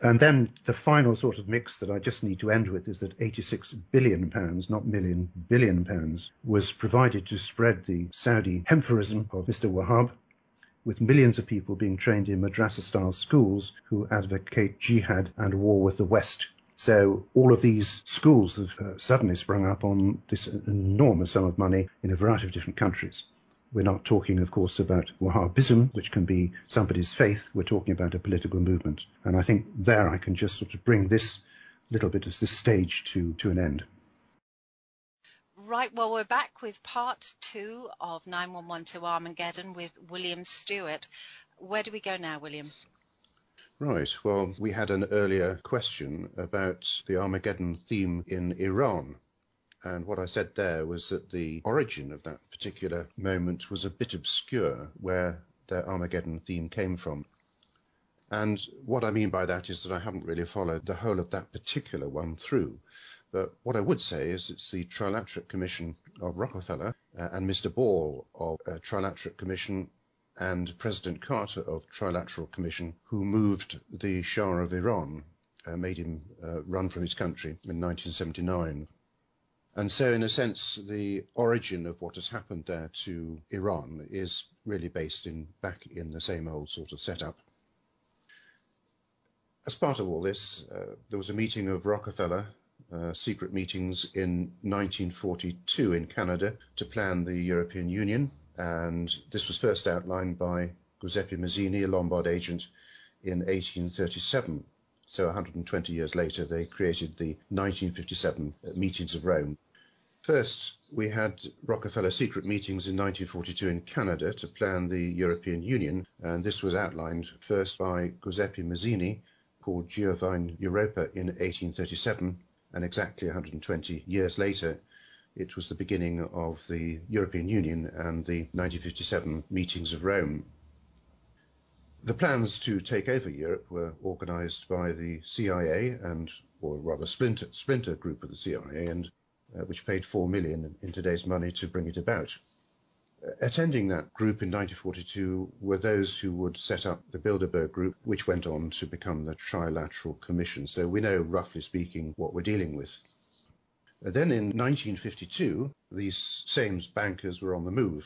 And then the final sort of mix that I just need to end with is that £86 billion, not million, £1 billion, was provided to spread the Saudi Hempferism of Mr. Wahhab, with millions of people being trained in madrasa-style schools who advocate jihad and war with the West. So all of these schools have suddenly sprung up on this enormous sum of money in a variety of different countries. We're not talking, of course, about Wahhabism, which can be somebody's faith. We're talking about a political movement. And I think there I can just sort of bring this little bit of this stage to an end. Right, well, we're back with part two of 9112 Armageddon with William Stewart. Where do we go now, William? Right, well, we had an earlier question about the Armageddon theme in Iran. And what I said there was that the origin of that particular moment was a bit obscure, where their Armageddon theme came from. And what I mean by that is that I haven't really followed the whole of that particular one through. But what I would say is it's the Trilateral Commission of Rockefeller and Mr. Ball of Trilateral Commission and President Carter of Trilateral Commission who moved the Shah of Iran, made him run from his country in 1979. And so, in a sense, the origin of what has happened there to Iran is really based back in the same old sort of setup. As part of all this, there was a meeting of Rockefeller, secret meetings in 1942 in Canada to plan the European Union. And this was first outlined by Giuseppe Mazzini, a Lombard agent, in 1837. So 120 years later, they created the 1957 meetings of Rome. First, we had Rockefeller secret meetings in 1942 in Canada to plan the European Union, and this was outlined first by Giuseppe Mazzini, called Giovine Europa, in 1837, and exactly 120 years later, it was the beginning of the European Union and the 1957 meetings of Rome. The plans to take over Europe were organised by the CIA, or rather splinter group of the CIA, which paid $4 million in today's money to bring it about. Attending that group in 1942 were those who would set up the Bilderberg Group, which went on to become the Trilateral Commission. So we know, roughly speaking, what we're dealing with. Then in 1952, these same bankers were on the move.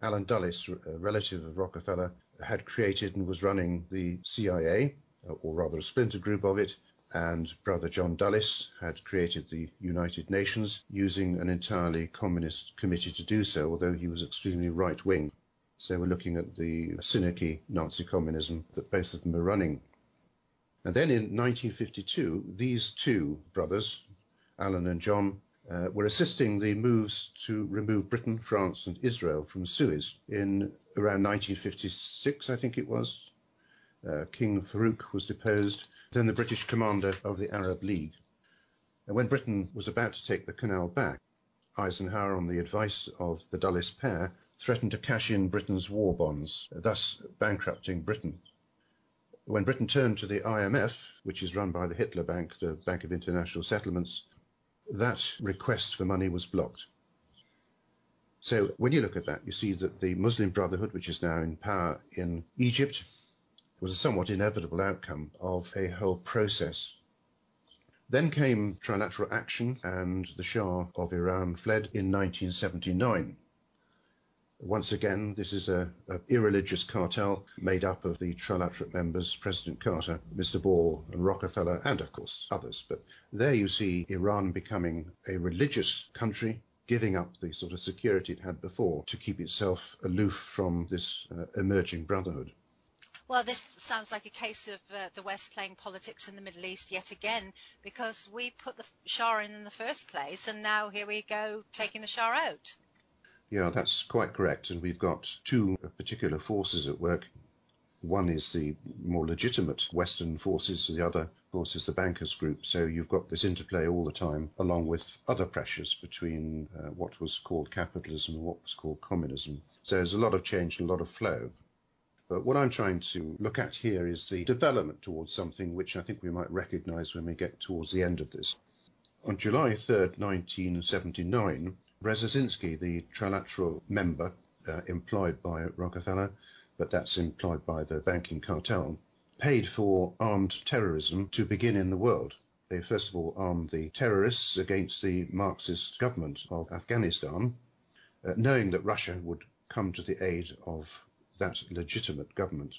Alan Dulles, a relative of Rockefeller, had created and was running the CIA, or rather a splinter group of it, and brother John Dulles had created the United Nations using an entirely communist committee to do so, although he was extremely right-wing. So we're looking at the synarchy Nazi communism that both of them are running. And then in 1952, these two brothers, Alan and John, were assisting the moves to remove Britain, France and Israel from Suez in around 1956, I think it was. King Farouk was deposed, then the British commander of the Arab League. And when Britain was about to take the canal back, Eisenhower, on the advice of the Dulles pair, threatened to cash in Britain's war bonds, thus bankrupting Britain. When Britain turned to the IMF, which is run by the Hitler Bank, the Bank of International Settlements, that request for money was blocked. So when you look at that, you see that the Muslim Brotherhood, which is now in power in Egypt, was a somewhat inevitable outcome of a whole process. Then came trilateral action, and the Shah of Iran fled in 1979. Once again, this is an irreligious cartel made up of the trilaterate members, President Carter, Mr. Ball, and Rockefeller, and of course others. But there you see Iran becoming a religious country, giving up the sort of security it had before to keep itself aloof from this emerging brotherhood. Well, this sounds like a case of the West playing politics in the Middle East yet again, because we put the Shah in the first place, and now here we go taking the Shah out. Yeah, that's quite correct. And we've got two particular forces at work. One is the more legitimate Western forces, the other, of course, is the bankers group. So you've got this interplay all the time, along with other pressures between what was called capitalism and what was called communism. So there's a lot of change and a lot of flow. But what I'm trying to look at here is the development towards something which I think we might recognize when we get towards the end of this. On July 3rd, 1979, Brzezinski, the trilateral member employed by Rockefeller, but that's employed by the banking cartel, paid for armed terrorism to begin in the world. They first of all armed the terrorists against the Marxist government of Afghanistan, knowing that Russia would come to the aid of that legitimate government.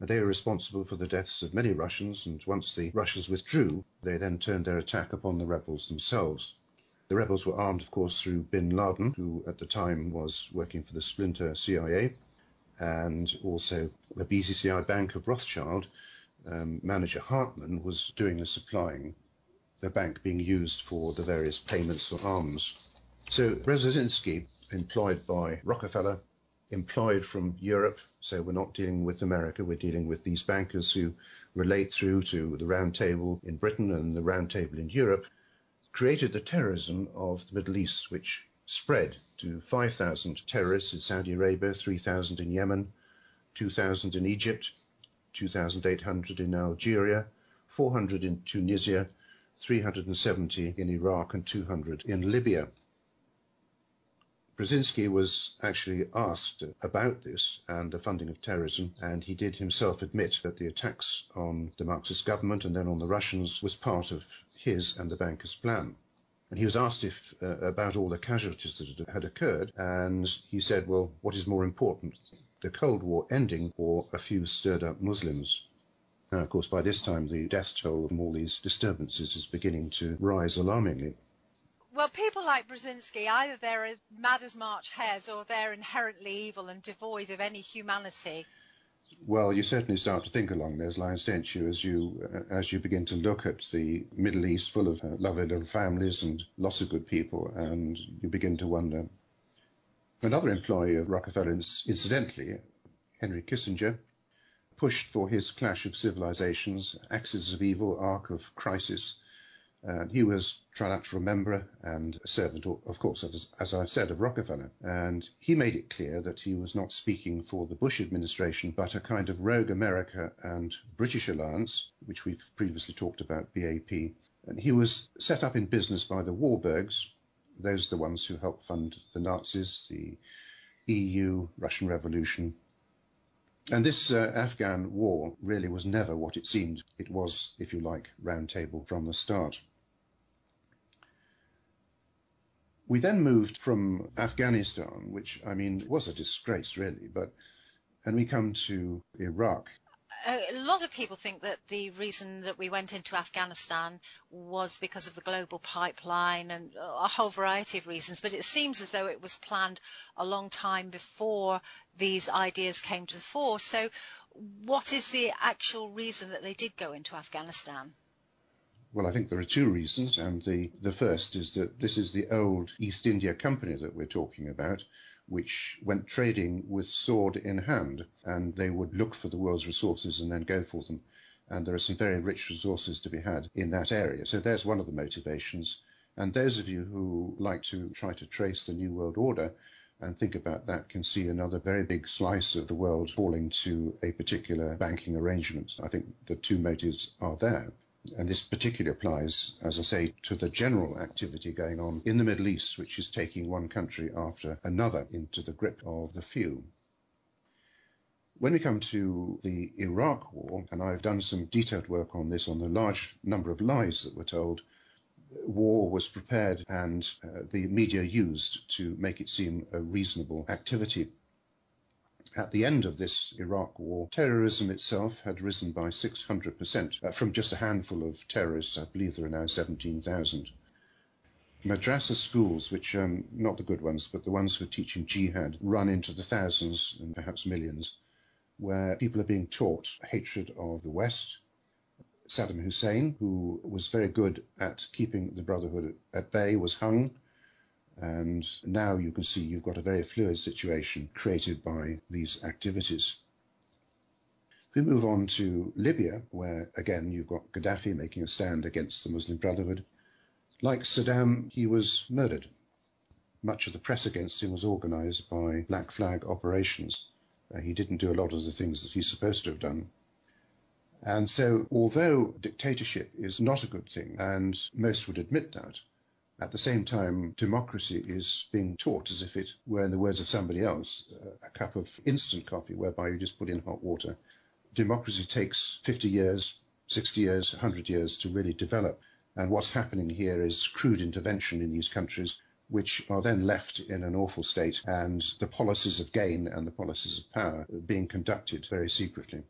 And they were responsible for the deaths of many Russians, and once the Russians withdrew, they then turned their attack upon the rebels themselves. The rebels were armed, of course, through bin Laden, who at the time was working for the splinter CIA, and also the BCCI Bank of Rothschild. Manager Hartman was doing the supplying, the bank being used for the various payments for arms. So Brzezinski, employed by Rockefeller, employed from Europe, so we're not dealing with America, we're dealing with these bankers who relate through to the Round Table in Britain and the Round Table in Europe, created the terrorism of the Middle East, which spread to 5,000 terrorists in Saudi Arabia, 3,000 in Yemen, 2,000 in Egypt, 2,800 in Algeria, 400 in Tunisia, 370 in Iraq, and 200 in Libya. Brzezinski was actually asked about this and the funding of terrorism, and he did himself admit that the attacks on the Marxist government and then on the Russians was part of his and the bankers' plan. And he was asked if, about all the casualties that had occurred, and he said, well, what is more important, the Cold War ending or a few stirred-up Muslims? Now, of course, by this time, the death toll from all these disturbances is beginning to rise alarmingly. Well, people like Brzezinski, either they're mad as March hares or they're inherently evil and devoid of any humanity. Well, you certainly start to think along those lines, don't you, as you begin to look at the Middle East full of lovely little families and lots of good people, and you begin to wonder. Another employee of Rockefeller, incidentally, Henry Kissinger, pushed for his Clash of Civilizations, Axis of Evil, Arc of Crisis. He was trilateral member and a servant, of course, as I said, of Rockefeller. And he made it clear that he was not speaking for the Bush administration, but a kind of rogue America and British alliance, which we've previously talked about, BAP. And he was set up in business by the Warburgs. Those are the ones who helped fund the Nazis, the EU, Russian Revolution. And this Afghan war really was never what it seemed. It was, if you like, Round Table from the start. We then moved from Afghanistan, which, I mean, was a disgrace, really, and we come to Iraq. A lot of people think that the reason that we went into Afghanistan was because of the global pipeline and a whole variety of reasons, but it seems as though it was planned a long time before these ideas came to the fore. So what is the actual reason that they did go into Afghanistan? Well, I think there are two reasons, and the first is that this is the old East India Company that we're talking about, which went trading with sword in hand, and they would look for the world's resources and then go for them. And there are some very rich resources to be had in that area. So there's one of the motivations. And those of you who like to try to trace the New World Order and think about that can see another very big slice of the world falling to a particular banking arrangement. I think the two motives are there. And this particularly applies, as I say, to the general activity going on in the Middle East, which is taking one country after another into the grip of the few. When we come to the Iraq War, and I've done some detailed work on this, on the large number of lies that were told, war was prepared and the media used to make it seem a reasonable activity. At the end of this Iraq war, terrorism itself had risen by 600% from just a handful of terrorists. I believe there are now 17,000. Madrasa schools, which are not the good ones, but the ones who are teaching jihad, run into the thousands and perhaps millions, where people are being taught hatred of the West. Saddam Hussein, who was very good at keeping the Brotherhood at bay, was hung. And now you can see you've got a very fluid situation created by these activities. If we move on to Libya, where again you've got Gaddafi making a stand against the Muslim Brotherhood. Like Saddam, he was murdered. Much of the press against him was organized by black flag operations. He didn't do a lot of the things that he's supposed to have done. And so, although dictatorship is not a good thing, and most would admit that, at the same time, democracy is being taught as if it were, in the words of somebody else, a cup of instant coffee whereby you just put in hot water. Democracy takes 50 years, 60 years, 100 years to really develop. And what's happening here is crude intervention in these countries, which are then left in an awful state, and the policies of gain and the policies of power being conducted very secretly.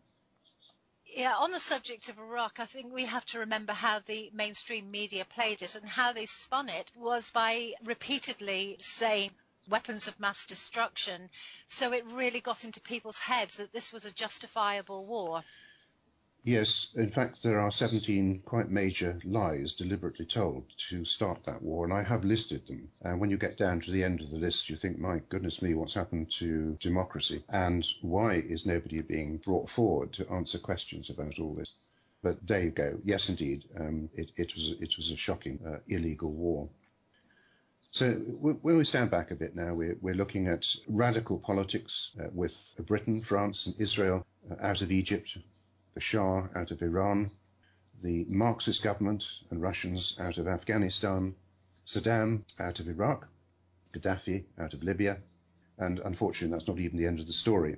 Yeah, on the subject of Iraq, I think we have to remember how the mainstream media played it, and how they spun it was by repeatedly saying weapons of mass destruction. So it really got into people's heads that this was a justifiable war. Yes, in fact, there are 17 quite major lies deliberately told to start that war, and I have listed them. And when you get down to the end of the list, you think, my goodness me, what's happened to democracy? And why is nobody being brought forward to answer questions about all this? But there you go. Yes, indeed, it was a shocking illegal war. So when we stand back a bit now, we're looking at radical politics with Britain, France and Israel out of Egypt, the Shah out of Iran, the Marxist government and Russians out of Afghanistan, Saddam out of Iraq, Gaddafi out of Libya, and unfortunately that's not even the end of the story.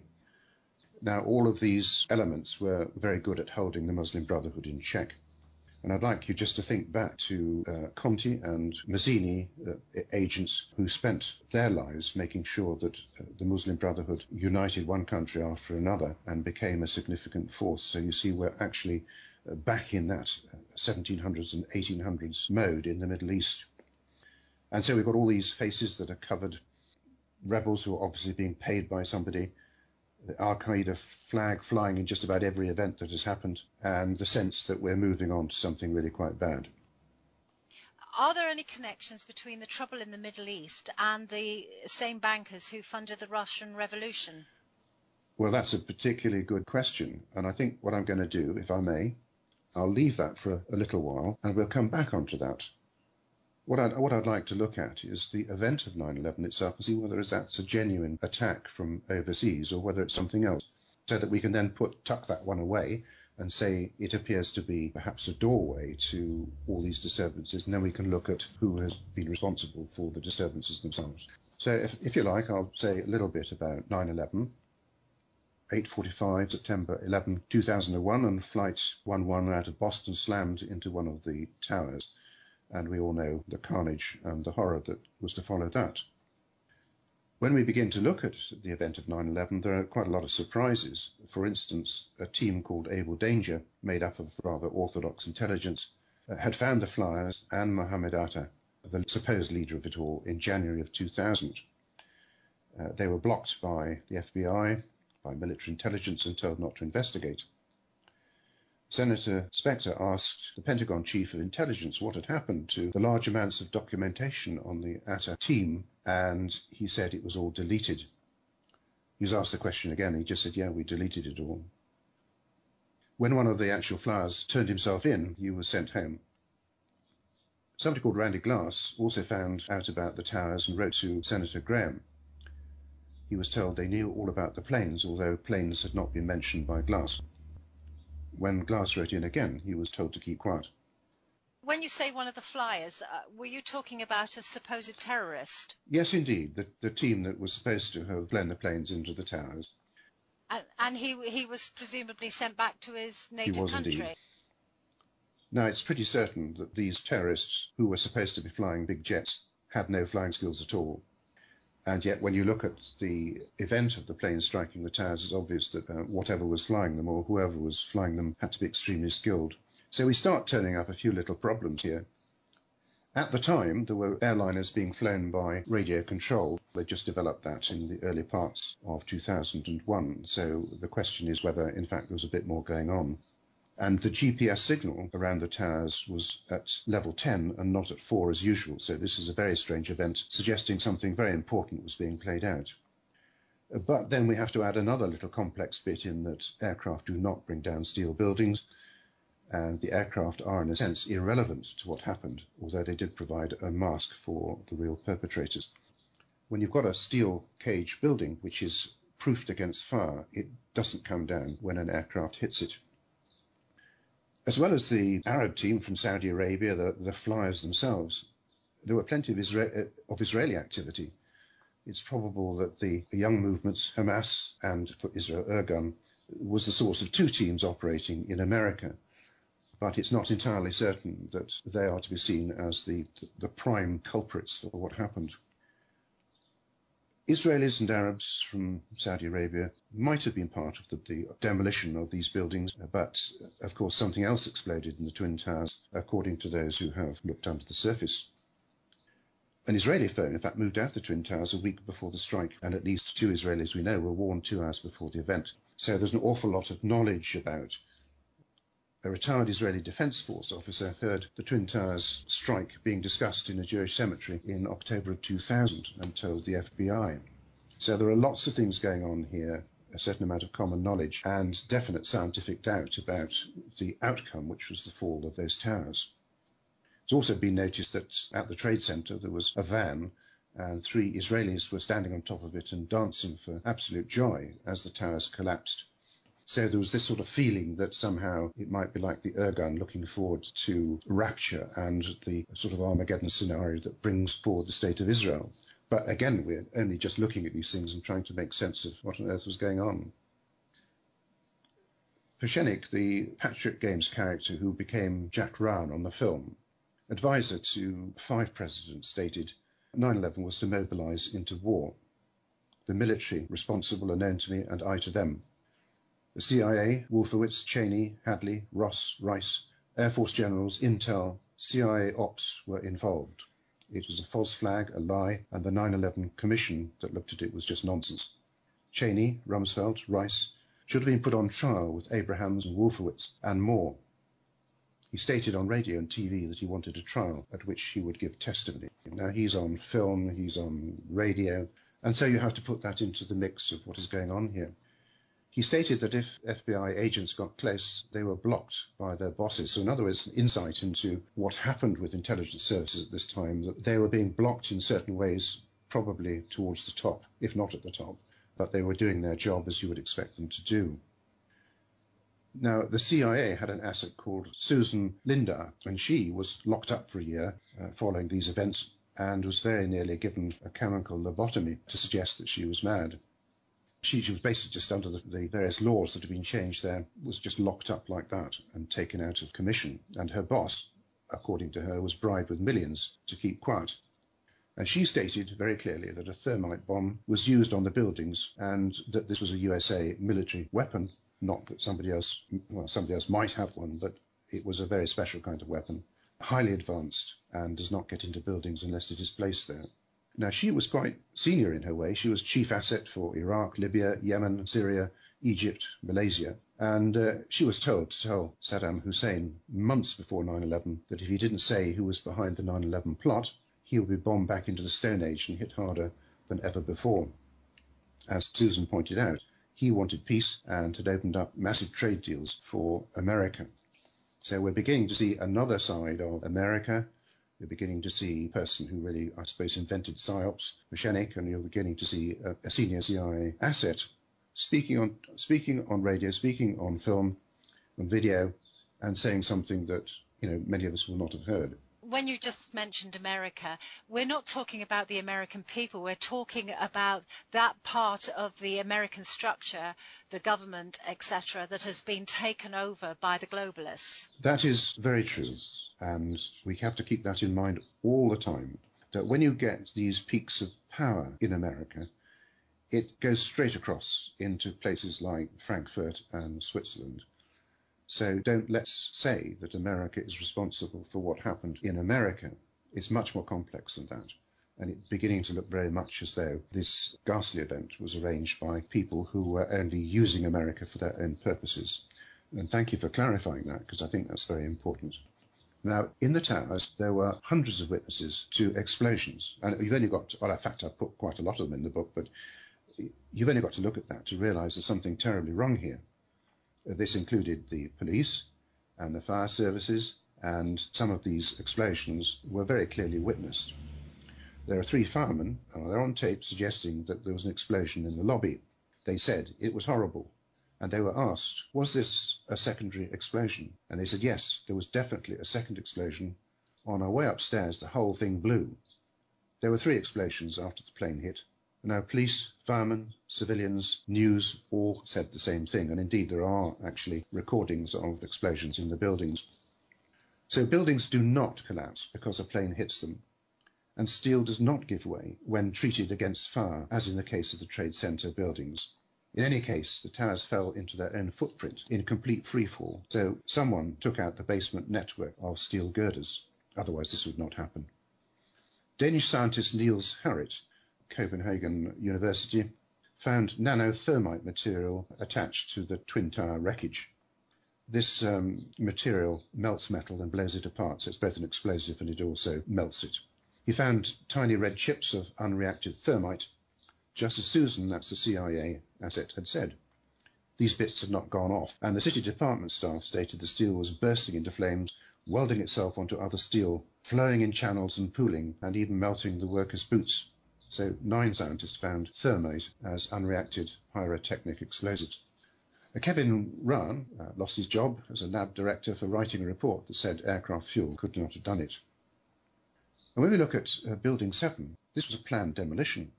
Now, all of these elements were very good at holding the Muslim Brotherhood in check. And I'd like you just to think back to Conti and Mazzini, agents who spent their lives making sure that the Muslim Brotherhood united one country after another and became a significant force. So you see, we're actually back in that 1700s and 1800s mode in the Middle East. And so we've got all these faces that are covered, rebels who are obviously being paid by somebody, the Al-Qaeda flag flying in just about every event that has happened, and the sense that we're moving on to something really quite bad. Are there any connections between the trouble in the Middle East and the same bankers who funded the Russian Revolution? Well, that's a particularly good question. And I think what I'm going to do, if I may, I'll leave that for a little while, and we'll come back onto that. What I'd like to look at is the event of 9/11 itself, and see whether that's a genuine attack from overseas or whether it's something else, so that we can then tuck that one away and say it appears to be perhaps a doorway to all these disturbances, and then we can look at who has been responsible for the disturbances themselves. So if you like, I'll say a little bit about 9/11, 8:45 September 11, 2001, and Flight 11 out of Boston slammed into one of the towers. And we all know the carnage and the horror that was to follow that. When we begin to look at the event of 9/11, there are quite a lot of surprises. For instance, a team called Able Danger, made up of rather orthodox intelligence, had found the flyers and Mohammed Atta, the supposed leader of it all, in January of 2000. They were blocked by the FBI, by military intelligence, and told not to investigate. Senator Specter asked the Pentagon Chief of Intelligence what had happened to the large amounts of documentation on the ATA team, and he said it was all deleted. He was asked the question again, he just said, yeah, we deleted it all. When one of the actual flyers turned himself in, he was sent home. Somebody called Randy Glass also found out about the towers and wrote to Senator Graham. He was told they knew all about the planes, although planes had not been mentioned by Glass. When Glass wrote in again, he was told to keep quiet. When you say one of the flyers, were you talking about a supposed terrorist? Yes, indeed, the team that was supposed to have flown the planes into the towers. And he was presumably sent back to his native country? He was indeed. Now, it's pretty certain that these terrorists who were supposed to be flying big jets had no flying skills at all. And yet, when you look at the event of the plane striking the towers, it's obvious that whatever was flying them, or whoever was flying them, had to be extremely skilled. So we start turning up a few little problems here. At the time, there were airliners being flown by radio control. They just developed that in the early parts of 2001. So the question is whether, in fact, there was a bit more going on. And the GPS signal around the towers was at level 10 and not at 4 as usual, so this is a very strange event, suggesting something very important was being played out. But then we have to add another little complex bit in that aircraft do not bring down steel buildings, and the aircraft are in a sense irrelevant to what happened, although they did provide a mask for the real perpetrators. When you've got a steel cage building which is proofed against fire, it doesn't come down when an aircraft hits it. As well as the Arab team from Saudi Arabia, the flyers themselves, there were plenty of Israeli activity. It's probable that the young movements, Hamas and for Israel, Irgun, was the source of two teams operating in America. But it's not entirely certain that they are to be seen as the prime culprits for what happened. Israelis and Arabs from Saudi Arabia might have been part of the demolition of these buildings, but of course something else exploded in the Twin Towers, according to those who have looked under the surface. An Israeli phone, in fact, moved out of the Twin Towers a week before the strike, and at least two Israelis we know were warned 2 hours before the event. So there's an awful lot of knowledge about. A retired Israeli Defense Force officer heard the Twin Towers strike being discussed in a Jewish cemetery in October of 2000 and told the FBI. So there are lots of things going on here, a certain amount of common knowledge and definite scientific doubt about the outcome, which was the fall of those towers. It's also been noticed that at the Trade Center there was a van and 3 Israelis were standing on top of it and dancing for absolute joy as the towers collapsed. So there was this sort of feeling that somehow it might be like the Irgun looking forward to rapture and the sort of Armageddon scenario that brings forward the State of Israel. But again, we're only just looking at these things and trying to make sense of what on earth was going on. Pashenik, the Patriot Games character who became Jack Ryan on the film, advisor to 5 presidents, stated 9/11 was to mobilize into war. The military responsible are known to me and I to them. The CIA, Wolfowitz, Cheney, Hadley, Ross, Rice, Air Force generals, Intel, CIA ops were involved. It was a false flag, a lie, and the 9/11 Commission that looked at it was just nonsense. Cheney, Rumsfeld, Rice should have been put on trial with Abrahams and Wolfowitz and more. He stated on radio and TV that he wanted a trial at which he would give testimony. Now he's on film, he's on radio, and so you have to put that into the mix of what is going on here. He stated that if FBI agents got close, they were blocked by their bosses. So in other words, an insight into what happened with intelligence services at this time, that they were being blocked in certain ways, probably towards the top, if not at the top, but they were doing their job as you would expect them to do. Now, the CIA had an asset called Susan Lindar, and she was locked up for a year following these events and was very nearly given a chemical lobotomy to suggest that she was mad. She was basically just under the various laws that had been changed there, was just locked up like that and taken out of commission. And her boss, according to her, was bribed with millions to keep quiet. And she stated very clearly that a thermite bomb was used on the buildings and that this was a USA military weapon, not that somebody else might have one, but it was a very special kind of weapon, highly advanced and does not get into buildings unless it is placed there. Now, she was quite senior in her way. She was chief asset for Iraq, Libya, Yemen, Syria, Egypt, Malaysia, and she was told to tell Saddam Hussein months before 9/11 that if he didn't say who was behind the 9/11 plot, he would be bombed back into the Stone Age and hit harder than ever before. As Susan pointed out, he wanted peace and had opened up massive trade deals for America. So we're beginning to see another side of America. You're beginning to see the person who really, I suppose, invented PSYOPs, Moshenik, and you're beginning to see a senior CIA asset speaking on radio, speaking on film, on video, and saying something that, you know, many of us will not have heard. When you just mentioned America, we're not talking about the American people. We're talking about that part of the American structure, the government, etc., that has been taken over by the globalists. That is very true. And we have to keep that in mind all the time, that when you get these peaks of power in America, it goes straight across into places like Frankfurt and Switzerland. So don't let's say that America is responsible for what happened in America. It's much more complex than that. And it's beginning to look very much as though this ghastly event was arranged by people who were only using America for their own purposes. And thank you for clarifying that, because I think that's very important. Now, in the towers, there were hundreds of witnesses to explosions. And you've only got, well, in fact, I put quite a lot of them in the book, but you've only got to look at that to realise there's something terribly wrong here. This included the police and the fire services, and some of these explosions were very clearly witnessed. There are three firemen, and they're on tape suggesting that there was an explosion in the lobby. They said it was horrible, and they were asked, was this a secondary explosion? And they said, yes, there was definitely a second explosion. On our way upstairs, the whole thing blew. There were three explosions after the plane hit. Now, police, firemen, civilians, news all said the same thing, and indeed there are actually recordings of explosions in the buildings. So buildings do not collapse because a plane hits them, and steel does not give way when treated against fire, as in the case of the Trade Center buildings. In any case, the towers fell into their own footprint in complete freefall, so someone took out the basement network of steel girders. Otherwise this would not happen. Danish scientist Niels Harrit, Copenhagen University, found nanothermite material attached to the Twin Tower wreckage. This material melts metal and blows it apart, so it's both an explosive and it also melts it. He found tiny red chips of unreacted thermite, just as Susan, that's the CIA asset, had said. These bits had not gone off, and the city department staff stated the steel was bursting into flames, welding itself onto other steel, flowing in channels and pooling, and even melting the workers' boots. So 9 scientists found thermite as unreacted pyrotechnic explosives. Kevin Rahn lost his job as a lab director for writing a report that said aircraft fuel could not have done it. And when we look at Building 7, this was a planned demolition.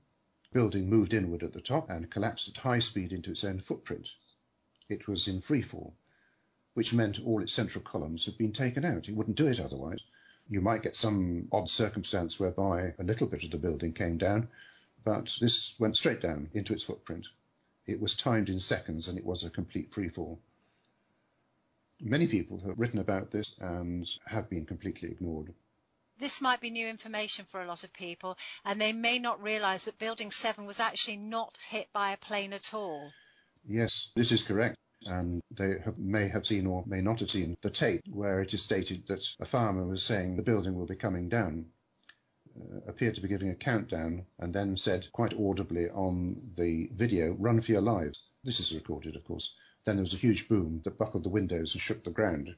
The building moved inward at the top and collapsed at high speed into its own footprint. It was in freefall, which meant all its central columns had been taken out. It wouldn't do it otherwise. You might get some odd circumstance whereby a little bit of the building came down, but this went straight down into its footprint. It was timed in seconds and it was a complete freefall. Many people have written about this and have been completely ignored. This might be new information for a lot of people, and they may not realise that Building 7 was actually not hit by a plane at all. Yes, this is correct. And they may have seen or may not have seen the tape where it is stated that a fireman was saying the building will be coming down, appeared to be giving a countdown, and then said quite audibly on the video, "Run for your lives." This is recorded, of course. Then there was a huge boom that buckled the windows and shook the ground.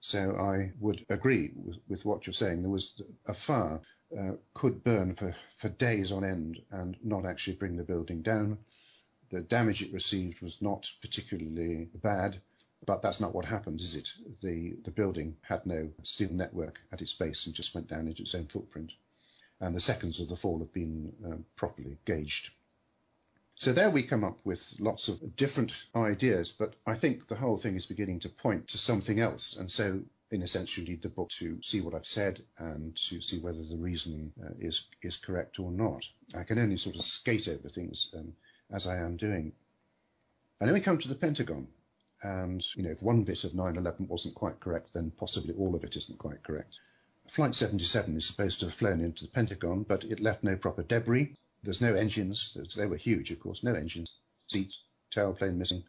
So I would agree with what you're saying. There was a fire could burn for days on end and not actually bring the building down. The damage it received was not particularly bad, but that's not what happened, is it? The building had no steel network at its base and just went down into its own footprint. And the seconds of the fall have been properly gauged. So there we come up with lots of different ideas, but I think the whole thing is beginning to point to something else. And so, in a sense, you need the book to see what I've said and to see whether the reasoning is correct or not. I can only sort of skate over things as I am doing. And then we come to the Pentagon. And, you know, if one bit of 9/11 wasn't quite correct, then possibly all of it isn't quite correct. Flight 77 is supposed to have flown into the Pentagon, but it left no proper debris. There's no engines. They were huge, of course, no engines, seats, tailplane missing,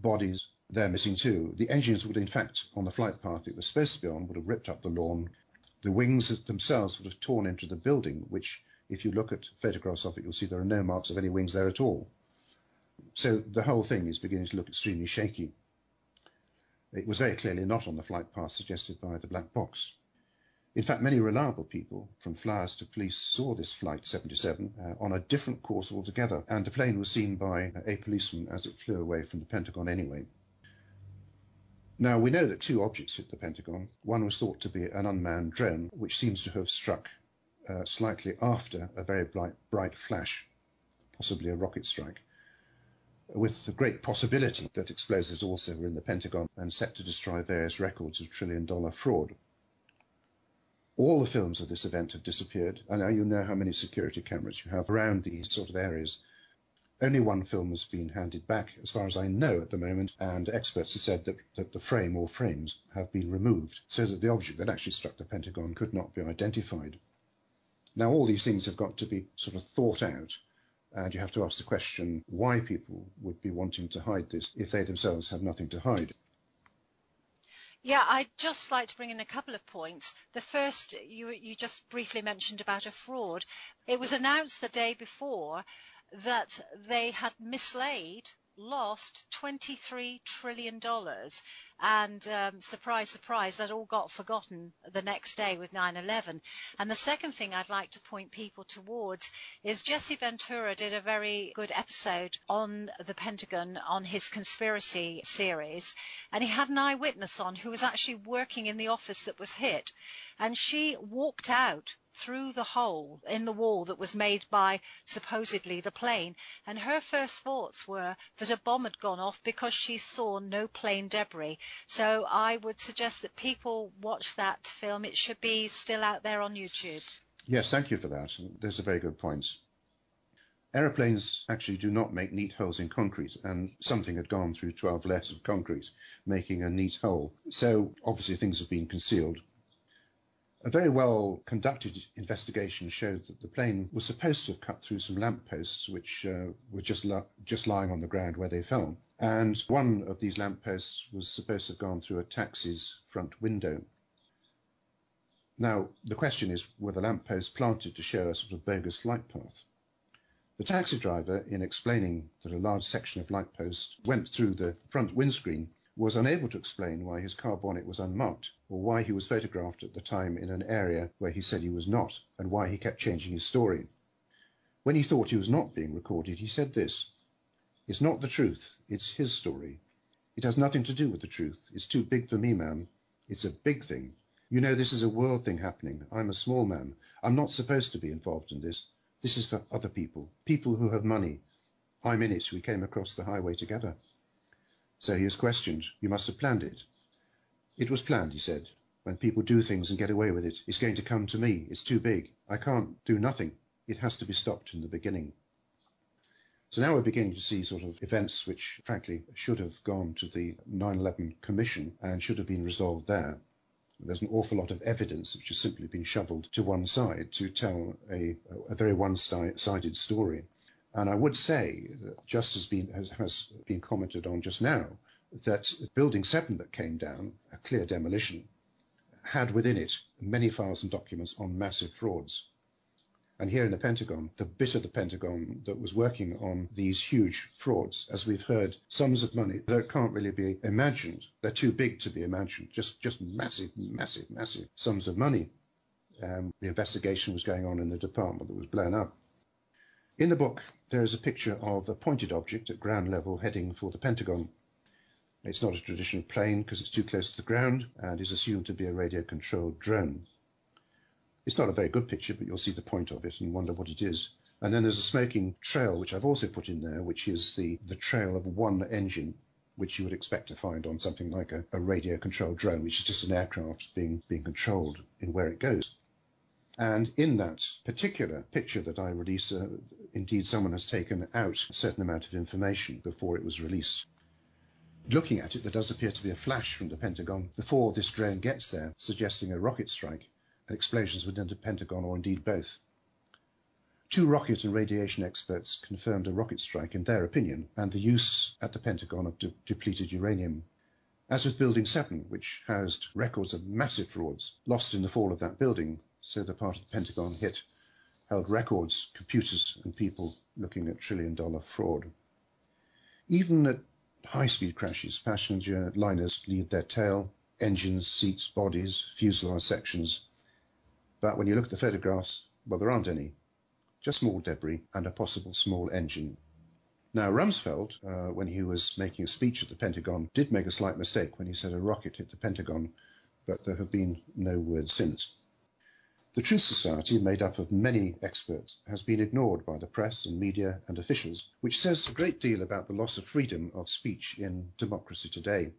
bodies, they're missing too. The engines would, in fact, on the flight path it was supposed to be on, would have ripped up the lawn. The wings themselves would have torn into the building, which, if you look at photographs of it, you'll see there are no marks of any wings there at all. So the whole thing is beginning to look extremely shaky. It was very clearly not on the flight path suggested by the black box. In fact, many reliable people, from flyers to police, saw this Flight 77 on a different course altogether, and the plane was seen by a policeman as it flew away from the Pentagon anyway. Now, we know that two objects hit the Pentagon. One was thought to be an unmanned drone, which seems to have struck slightly after a very bright flash, possibly a rocket strike, with the great possibility that explosives also were in the Pentagon and set to destroy various records of trillion-dollar fraud. All the films of this event have disappeared, and now you know how many security cameras you have around these sort of areas. Only one film has been handed back, as far as I know at the moment, and experts have said that the frame or frames have been removed, so that the object that actually struck the Pentagon could not be identified. Now, all these things have got to be sort of thought out, and you have to ask the question why people would be wanting to hide this if they themselves have nothing to hide. Yeah, I'd just like to bring in a couple of points. The first, you just briefly mentioned about a fraud. It was announced the day before that they had mislaid, lost $23 trillion. And surprise, surprise, that all got forgotten the next day with 9/11. And the second thing I'd like to point people towards is Jesse Ventura did a very good episode on the Pentagon on his conspiracy series. And he had an eyewitness on who was actually working in the office that was hit. And she walked out through the hole in the wall that was made by supposedly the plane, and her first thoughts were that a bomb had gone off because she saw no plane debris. So I would suggest that people watch that film. It should be still out there on YouTube. Yes, thank you for that. Those are very good points. Aeroplanes actually do not make neat holes in concrete, and something had gone through 12 layers of concrete, making a neat hole. So obviously things have been concealed. A very well conducted investigation showed that the plane was supposed to have cut through some lampposts which were just lying on the ground where they fell. And one of these lampposts was supposed to have gone through a taxi's front window. Now, the question is, were the lampposts planted to show a sort of bogus flight path? The taxi driver, in explaining that a large section of light posts went through the front windscreen, was unable to explain why his car bonnet was unmarked, or why he was photographed at the time in an area where he said he was not, and why he kept changing his story. When he thought he was not being recorded, he said this: "It's not the truth, it's his story. It has nothing to do with the truth. It's too big for me, man. It's a big thing. You know, this is a world thing happening. I'm a small man. I'm not supposed to be involved in this. This is for other people, people who have money. I'm in it. We came across the highway together." So he was questioned. "You must have planned it." "It was planned," he said. "When people do things and get away with it, it's going to come to me. It's too big. I can't do nothing. It has to be stopped in the beginning." So now we're beginning to see sort of events which, frankly, should have gone to the 9/11 Commission and should have been resolved there. There's an awful lot of evidence which has simply been shoveled to one side to tell a very one-sided story. And I would say, just as has been commented on just now, that Building 7 that came down, a clear demolition, had within it many files and documents on massive frauds. And here in the Pentagon, the bit of the Pentagon that was working on these huge frauds, as we've heard, sums of money that can't really be imagined. They're too big to be imagined, just massive, massive, massive sums of money. The investigation was going on in the department that was blown up. In the book, there is a picture of a pointed object at ground level heading for the Pentagon. It's not a traditional plane because it's too close to the ground and is assumed to be a radio-controlled drone. It's not a very good picture, but you'll see the point of it and wonder what it is. And then there's a smoking trail, which I've also put in there, which is the trail of one engine, which you would expect to find on something like a radio-controlled drone, which is just an aircraft being controlled in where it goes. And in that particular picture that I release, indeed someone has taken out a certain amount of information before it was released. Looking at it, there does appear to be a flash from the Pentagon before this drone gets there, suggesting a rocket strike and explosions within the Pentagon, or indeed both. Two rocket and radiation experts confirmed a rocket strike in their opinion and the use at the Pentagon of depleted uranium. As with Building 7, which housed records of massive frauds lost in the fall of that building, so the part of the Pentagon hit held records, computers and people looking at trillion-dollar fraud. Even at high-speed crashes, passenger liners leave their tail, engines, seats, bodies, fuselage sections. But when you look at the photographs, well, there aren't any. Just small debris and a possible small engine. Now, Rumsfeld, when he was making a speech at the Pentagon, did make a slight mistake when he said a rocket hit the Pentagon, but there have been no words since. The Truth Society, made up of many experts, has been ignored by the press and media and officials, which says a great deal about the loss of freedom of speech in democracy today.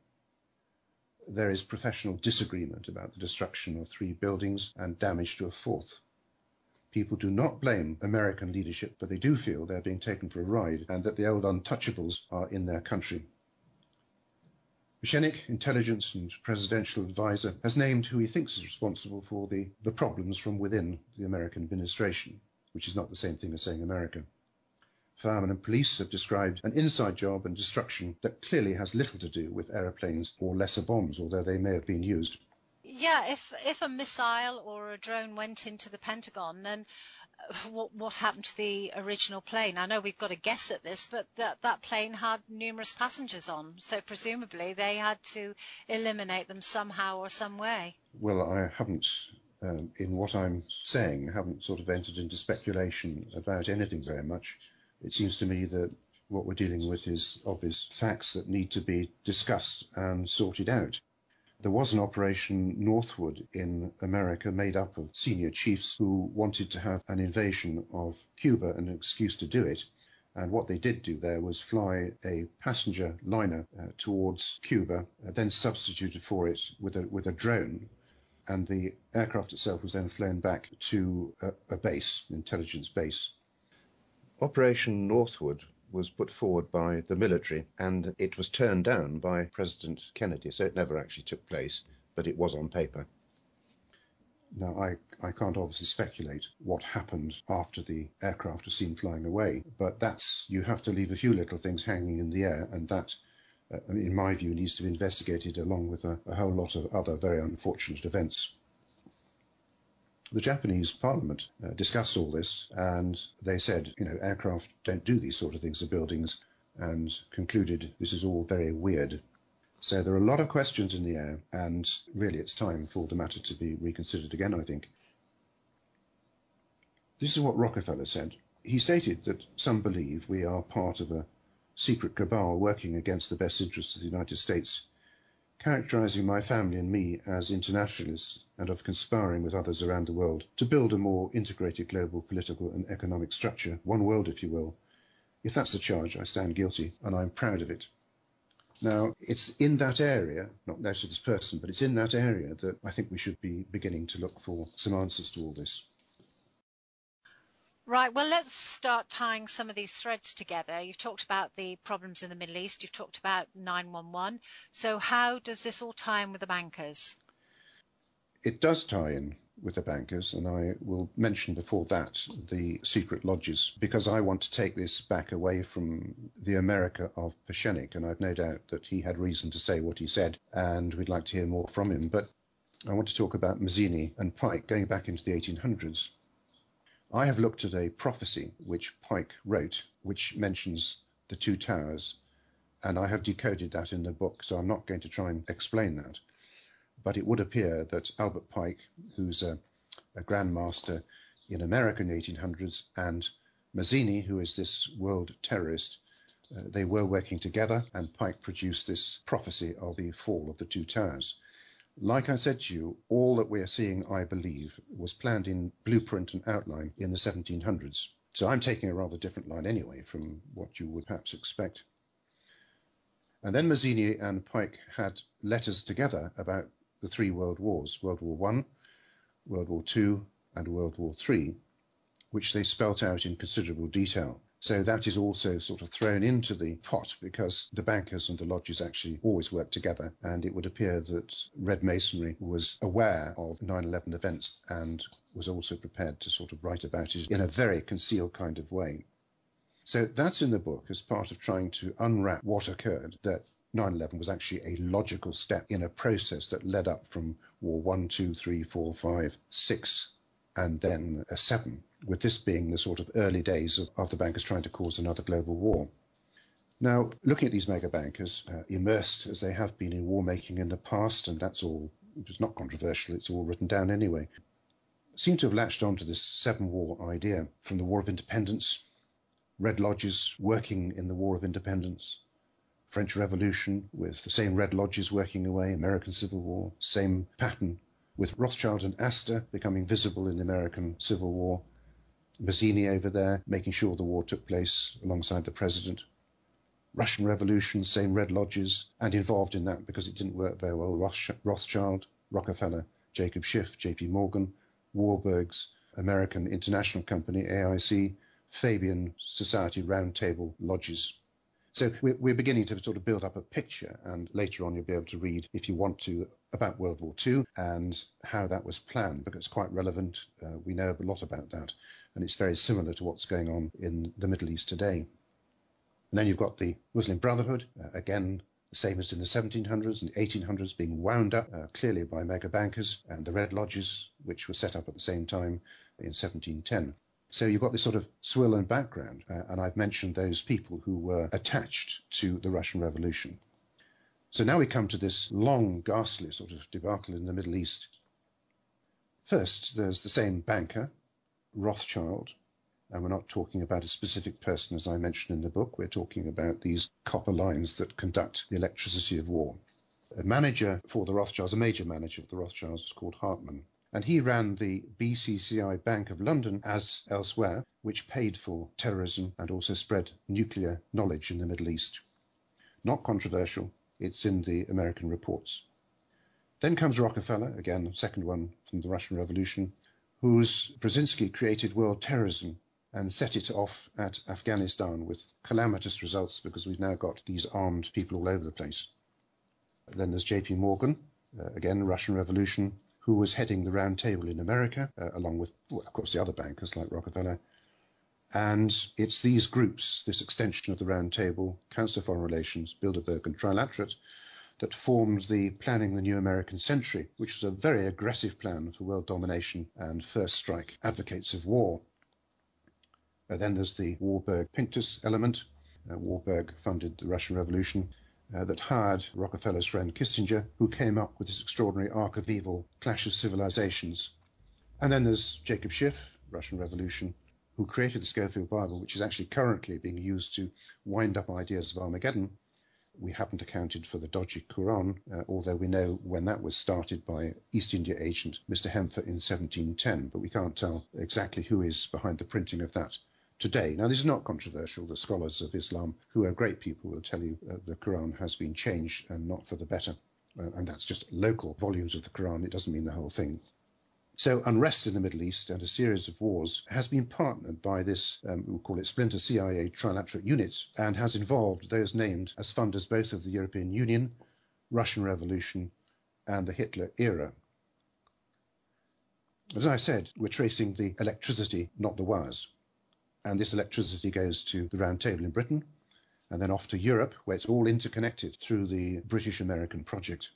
There is professional disagreement about the destruction of 3 buildings and damage to a 4th. People do not blame American leadership, but they do feel they're being taken for a ride and that the old untouchables are in their country. Mischenik, intelligence and presidential advisor, has named who he thinks is responsible for the problems from within the American administration, which is not the same thing as saying America. Firemen and police have described an inside job and destruction that clearly has little to do with aeroplanes or lesser bombs, although they may have been used. Yeah, if a missile or a drone went into the Pentagon, then what happened to the original plane? I know we've got a guess at this, but that plane had numerous passengers on, so presumably they had to eliminate them somehow or some way. Well, I haven't... in what I'm saying, I haven't sort of entered into speculation about anything very much. It seems to me that what we're dealing with is obvious facts that need to be discussed and sorted out. There was an operation northward in America made up of senior chiefs who wanted to have an invasion of Cuba and an excuse to do it. And what they did do there was fly a passenger liner towards Cuba, then substituted for it with a drone. And the aircraft itself was then flown back to a base, an intelligence base. Operation Northward was put forward by the military, and it was turned down by President Kennedy, so it never actually took place, but it was on paper. Now, I can't obviously speculate what happened after the aircraft was seen flying away, but you have to leave a few little things hanging in the air, and that, in my view, needs to be investigated along with a whole lot of other very unfortunate events. The Japanese Parliament discussed all this, and they said, you know, aircraft don't do these sort of things to buildings, and concluded this is all very weird. So there are a lot of questions in the air, and really it's time for the matter to be reconsidered again, I think. This is what Rockefeller said. He stated that some believe we are part of a secret cabal working against the best interests of the United States, characterizing my family and me as internationalists and of conspiring with others around the world to build a more integrated global political and economic structure, one world if you will. If that's the charge, I stand guilty, and I'm proud of it. Now, it's in that area, not necessarily this person, but it's in that area that I think we should be beginning to look for some answers to all this. Right, well, let's start tying some of these threads together. You've talked about the problems in the Middle East. You've talked about 911. So how does this all tie in with the bankers? It does tie in with the bankers, and I will mention before that the secret lodges, because I want to take this back away from the America of Mischenik, and I've no doubt that he had reason to say what he said, and we'd like to hear more from him. But I want to talk about Mazzini and Pike going back into the 1800s. I have looked at a prophecy which Pike wrote, which mentions the 2 towers, and I have decoded that in the book, so I'm not going to try and explain that. But it would appear that Albert Pike, who's a Grand Master in America in the 1800s, and Mazzini, who is this world terrorist, they were working together, and Pike produced this prophecy of the fall of the 2 towers. Like I said to you, all that we're seeing, I believe, was planned in blueprint and outline in the 1700s. So I'm taking a rather different line anyway from what you would perhaps expect. And then Mazzini and Pike had letters together about the 3 world wars, World War I, World War II, and World War III, which they spelt out in considerable detail. So that is also sort of thrown into the pot because the bankers and the lodges actually always work together, and it would appear that Red Masonry was aware of 9/11 events and was also prepared to sort of write about it in a very concealed kind of way. So that's in the book as part of trying to unwrap what occurred, that 9/11 was actually a logical step in a process that led up from War 1, 2, 3, 4, 5, 6, and then a 7, with this being the sort of early days of the bankers trying to cause another global war. Now, looking at these mega bankers, immersed as they have been in war-making in the past, and that's all, it's not controversial, it's all written down anyway, seem to have latched onto this seven-war idea from the War of Independence, Red Lodges working in the War of Independence, French Revolution with the same Red Lodges working away, American Civil War, same pattern, with Rothschild and Astor becoming visible in the American Civil War, Mazzini over there making sure the war took place alongside the president, Russian Revolution, same Red Lodges, and involved in that because it didn't work very well, Rothschild, Rockefeller, Jacob Schiff, J.P. Morgan, Warburg's, American International Company, AIC, Fabian Society Roundtable Lodges. So we're beginning to sort of build up a picture, and later on you'll be able to read, if you want to, about World War II and how that was planned, because it's quite relevant. We know a lot about that, and it's very similar to what's going on in the Middle East today. And then you've got the Muslim Brotherhood, again, the same as in the 1700s and 1800s, being wound up clearly by mega bankers, and the Red Lodges, which were set up at the same time in 1710. So you've got this sort of swill and background, and I've mentioned those people who were attached to the Russian Revolution. So now we come to this long, ghastly sort of debacle in the Middle East. First, there's the same banker, Rothschild, and we're not talking about a specific person, as I mentioned in the book. We're talking about these copper lines that conduct the electricity of war. A manager for the Rothschilds, a major manager of the Rothschilds, was called Hartman. And he ran the BCCI Bank of London, as elsewhere, which paid for terrorism and also spread nuclear knowledge in the Middle East. Not controversial, it's in the American reports. Then comes Rockefeller, again, second one from the Russian Revolution, whose Brzezinski created world terrorism and set it off at Afghanistan with calamitous results because we've now got these armed people all over the place. Then there's J.P. Morgan, again, Russian Revolution, who was heading the round table in America, along with, well, of course, the other bankers like Rockefeller. And it's these groups, this extension of the round table, Council of Foreign Relations, Bilderberg and Trilaterate, that formed the Planning the New American Century, which was a very aggressive plan for world domination and first strike advocates of war. Then there's the Warburg-Pincus element. Warburg funded the Russian Revolution. That hired Rockefeller's friend Kissinger, who came up with this extraordinary arc of evil, clash of civilizations. And then there's Jacob Schiff, Russian Revolution, who created the Schofield Bible, which is actually currently being used to wind up ideas of Armageddon. We haven't accounted for the dodgy Quran, although we know when that was started by East India agent Mr. Hempher in 1710, but we can't tell exactly who is behind the printing of that today. Now, this is not controversial. The scholars of Islam, who are great people, will tell you the Quran has been changed and not for the better. And that's just local volumes of the Quran. It doesn't mean the whole thing. So unrest in the Middle East and a series of wars has been partnered by this, we'll call it splinter CIA trilaterate units, and has involved those named as funders both of the European Union, Russian Revolution, and the Hitler era. As I said, we're tracing the electricity, not the wires. And this electricity goes to the Round Table in Britain, and then off to Europe, where it's all interconnected through the British-American project.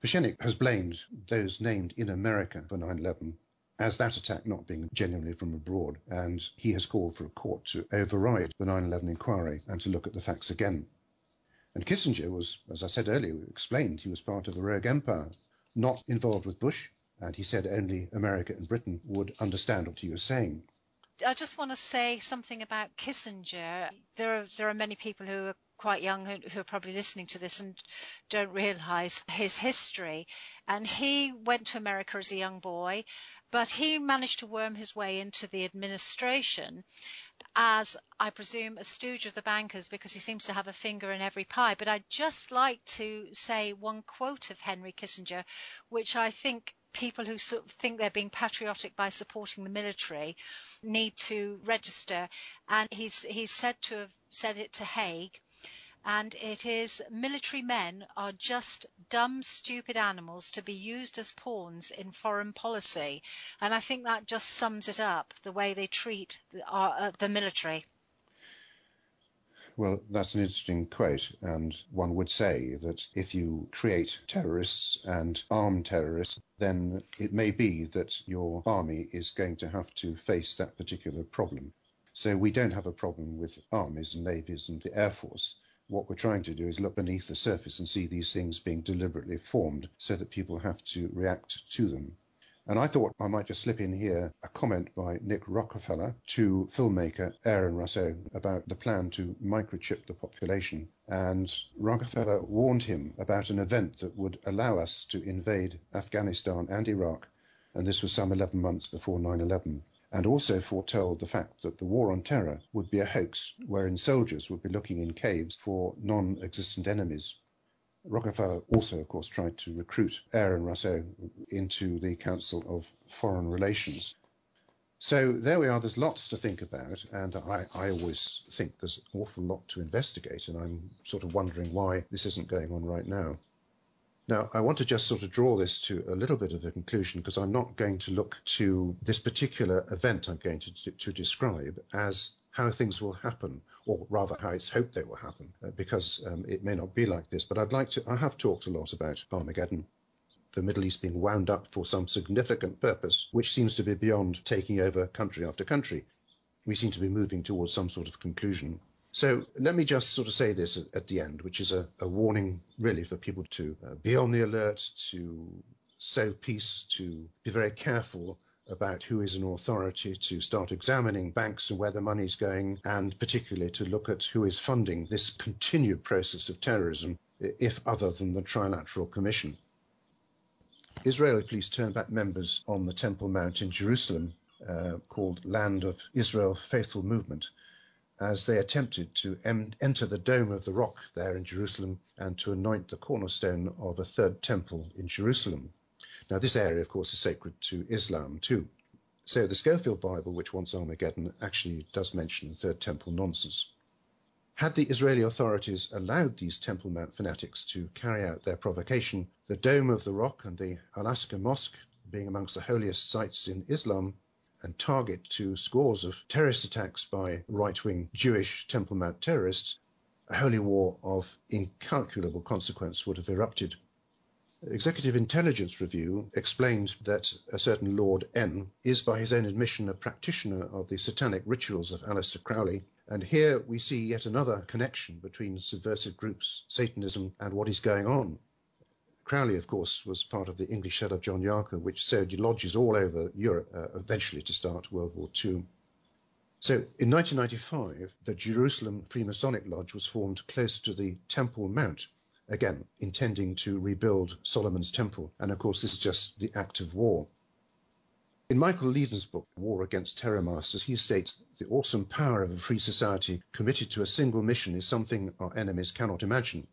Pashenik has blamed those named in America for 9/11 as that attack not being genuinely from abroad, and he has called for a court to override the 9/11 inquiry and to look at the facts again. And Kissinger was, as I said earlier, explained he was part of the rogue empire, not involved with Bush, and he said only America and Britain would understand what he was saying. I just want to say something about Kissinger. There are many people who are quite young who are probably listening to this and don't realise his history. And he went to America as a young boy, but he managed to worm his way into the administration as, I presume, a stooge of the bankers, because he seems to have a finger in every pie. But I'd just like to say one quote of Henry Kissinger, which I think people who sort of think they're being patriotic by supporting the military need to register. And he's said to have said it to Haig. And it is, military men are just dumb, stupid animals to be used as pawns in foreign policy. And I think that just sums it up, the way they treat the military. Well, that's an interesting quote, and one would say that if you create terrorists and arm terrorists, then it may be that your army is going to have to face that particular problem. So we don't have a problem with armies and navies and the Air Force. What we're trying to do is look beneath the surface and see these things being deliberately formed so that people have to react to them. And I thought I might just slip in here a comment by Nick Rockefeller to filmmaker Aaron Rousseau about the plan to microchip the population. And Rockefeller warned him about an event that would allow us to invade Afghanistan and Iraq, and this was some 11 months before 9/11. And also foretold the fact that the war on terror would be a hoax, wherein soldiers would be looking in caves for non-existent enemies. Rockefeller also, of course, tried to recruit Aaron Rousseau into the Council of Foreign Relations. So there we are. There's lots to think about, and I always think there's an awful lot to investigate, and I'm sort of wondering why this isn't going on right now. Now, I want to just sort of draw this to a little bit of a conclusion, because I'm not going to look to this particular event I'm going to describe as how things will happen, or rather how it's hoped they will happen, because it may not be like this. But I have talked a lot about Armageddon, the Middle East being wound up for some significant purpose, which seems to be beyond taking over country after country. We seem to be moving towards some sort of conclusion. So let me just sort of say this at the end, which is a warning really for people to be on the alert, to sow peace, to be very careful about who is an authority, to start examining banks and where the money's going, and particularly to look at who is funding this continued process of terrorism, if other than the Trilateral Commission. Israeli police turned back members on the Temple Mount in Jerusalem, called Land of Israel Faithful Movement, as they attempted to enter the Dome of the Rock there in Jerusalem and to anoint the cornerstone of a third temple in Jerusalem. Now, this area, of course, is sacred to Islam too. So the Scofield Bible, which wants Armageddon, actually does mention the third temple nonsense. Had the Israeli authorities allowed these Temple Mount fanatics to carry out their provocation, the Dome of the Rock and the Al-Aqsa Mosque, being amongst the holiest sites in Islam, and target to scores of terrorist attacks by right-wing Jewish Temple Mount terrorists, a holy war of incalculable consequence would have erupted. Executive Intelligence Review explained that a certain Lord N is, by his own admission, a practitioner of the satanic rituals of Aleister Crowley, and here we see yet another connection between subversive groups, Satanism, and what is going on. Crowley, of course, was part of the English set of John Jaco, which sowed lodges all over Europe, eventually to start World War II. So in 1995, the Jerusalem Freemasonic Lodge was formed close to the Temple Mount, again, intending to rebuild Solomon's Temple. And, of course, this is just the act of war. In Michael Leiden's book, War Against Terror Masters, he states, "The awesome power of a free society committed to a single mission is something our enemies cannot imagine.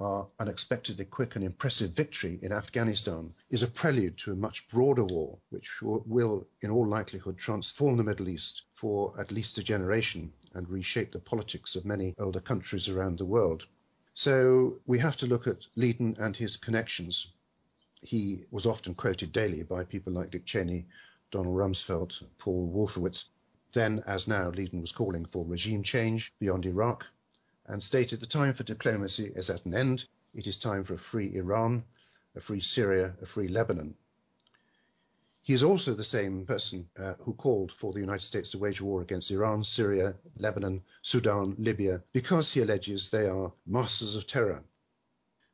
Our unexpectedly quick and impressive victory in Afghanistan is a prelude to a much broader war, which will, in all likelihood, transform the Middle East for at least a generation and reshape the politics of many older countries around the world." So we have to look at Leiden and his connections. He was often quoted daily by people like Dick Cheney, Donald Rumsfeld, Paul Wolfowitz. Then, as now, Leiden was calling for regime change beyond Iraq, and stated the time for diplomacy is at an end. It is time for a free Iran, a free Syria, a free Lebanon. He is also the same person who called for the United States to wage war against Iran, Syria, Lebanon, Sudan, Libya, because he alleges they are masters of terror.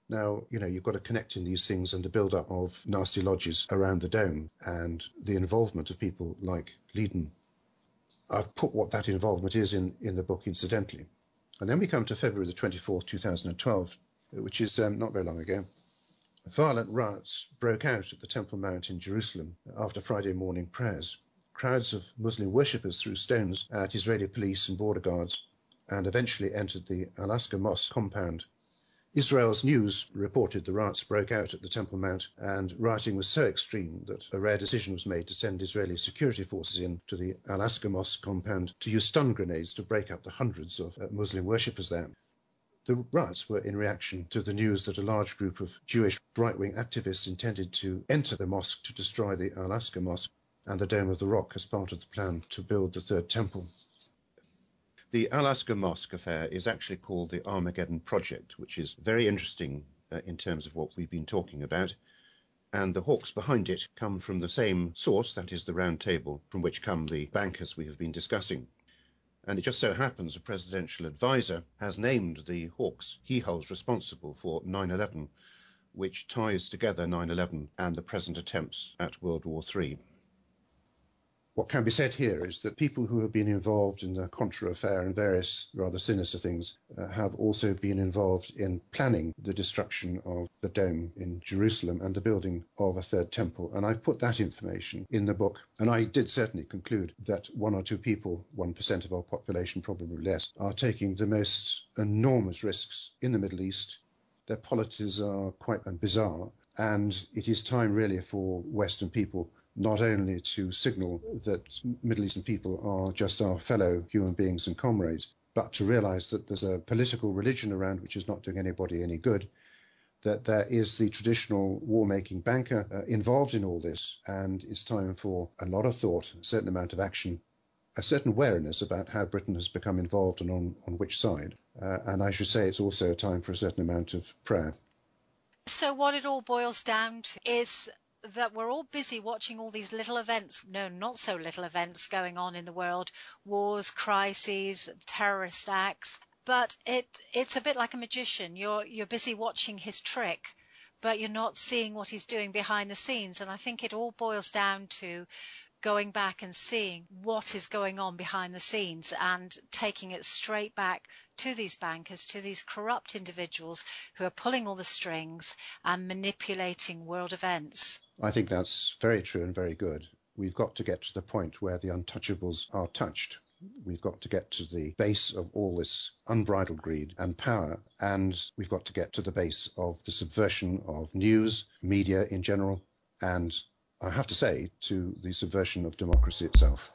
Now, you know, you've got to connect in these things and the build-up of nasty lodges around the dome and the involvement of people like Leiden. I've put what that involvement is in the book, incidentally. And then we come to February the 24th, 2012, which is not very long ago. Violent riots broke out at the Temple Mount in Jerusalem after Friday morning prayers. Crowds of Muslim worshippers threw stones at Israeli police and border guards and eventually entered the Al-Aqsa Mosque compound. Israel's News reported the riots broke out at the Temple Mount, and rioting was so extreme that a rare decision was made to send Israeli security forces in to the Al-Aqsa Mosque compound to use stun grenades to break up the hundreds of Muslim worshippers there. The riots were in reaction to the news that a large group of Jewish right-wing activists intended to enter the mosque to destroy the Al-Aqsa Mosque and the Dome of the Rock as part of the plan to build the Third Temple. The Al-Aqsa Mosque affair is actually called the Armageddon Project, which is very interesting in terms of what we've been talking about, and the hawks behind it come from the same source, that is the round table, from which come the bankers we have been discussing. And it just so happens a presidential advisor has named the hawks he holds responsible for 9/11, which ties together 9/11 and the present attempts at World War III. What can be said here is that people who have been involved in the Contra affair and various rather sinister things have also been involved in planning the destruction of the dome in Jerusalem and the building of a third temple. And I've put that information in the book. And I did certainly conclude that one or two people, 1% of our population, probably less, are taking the most enormous risks in the Middle East. Their policies are quite bizarre. And it is time really for Western people not only to signal that Middle Eastern people are just our fellow human beings and comrades, but to realise that there's a political religion around which is not doing anybody any good, that there is the traditional war-making banker involved in all this, and it's time for a lot of thought, a certain amount of action, a certain wariness about how Britain has become involved and on which side. And I should say it's also a time for a certain amount of prayer. So what it all boils down to is that we're all busy watching all these little events, no, not so little events going on in the world, wars, crises, terrorist acts, but it's a bit like a magician. You're busy watching his trick, but you're not seeing what he's doing behind the scenes. And I think it all boils down to going back and seeing what is going on behind the scenes and taking it straight back to these bankers, to these corrupt individuals who are pulling all the strings and manipulating world events. I think that's very true and very good. We've got to get to the point where the untouchables are touched. We've got to get to the base of all this unbridled greed and power, and we've got to get to the base of the subversion of news, media in general, and I have to say, to the subversion of democracy itself.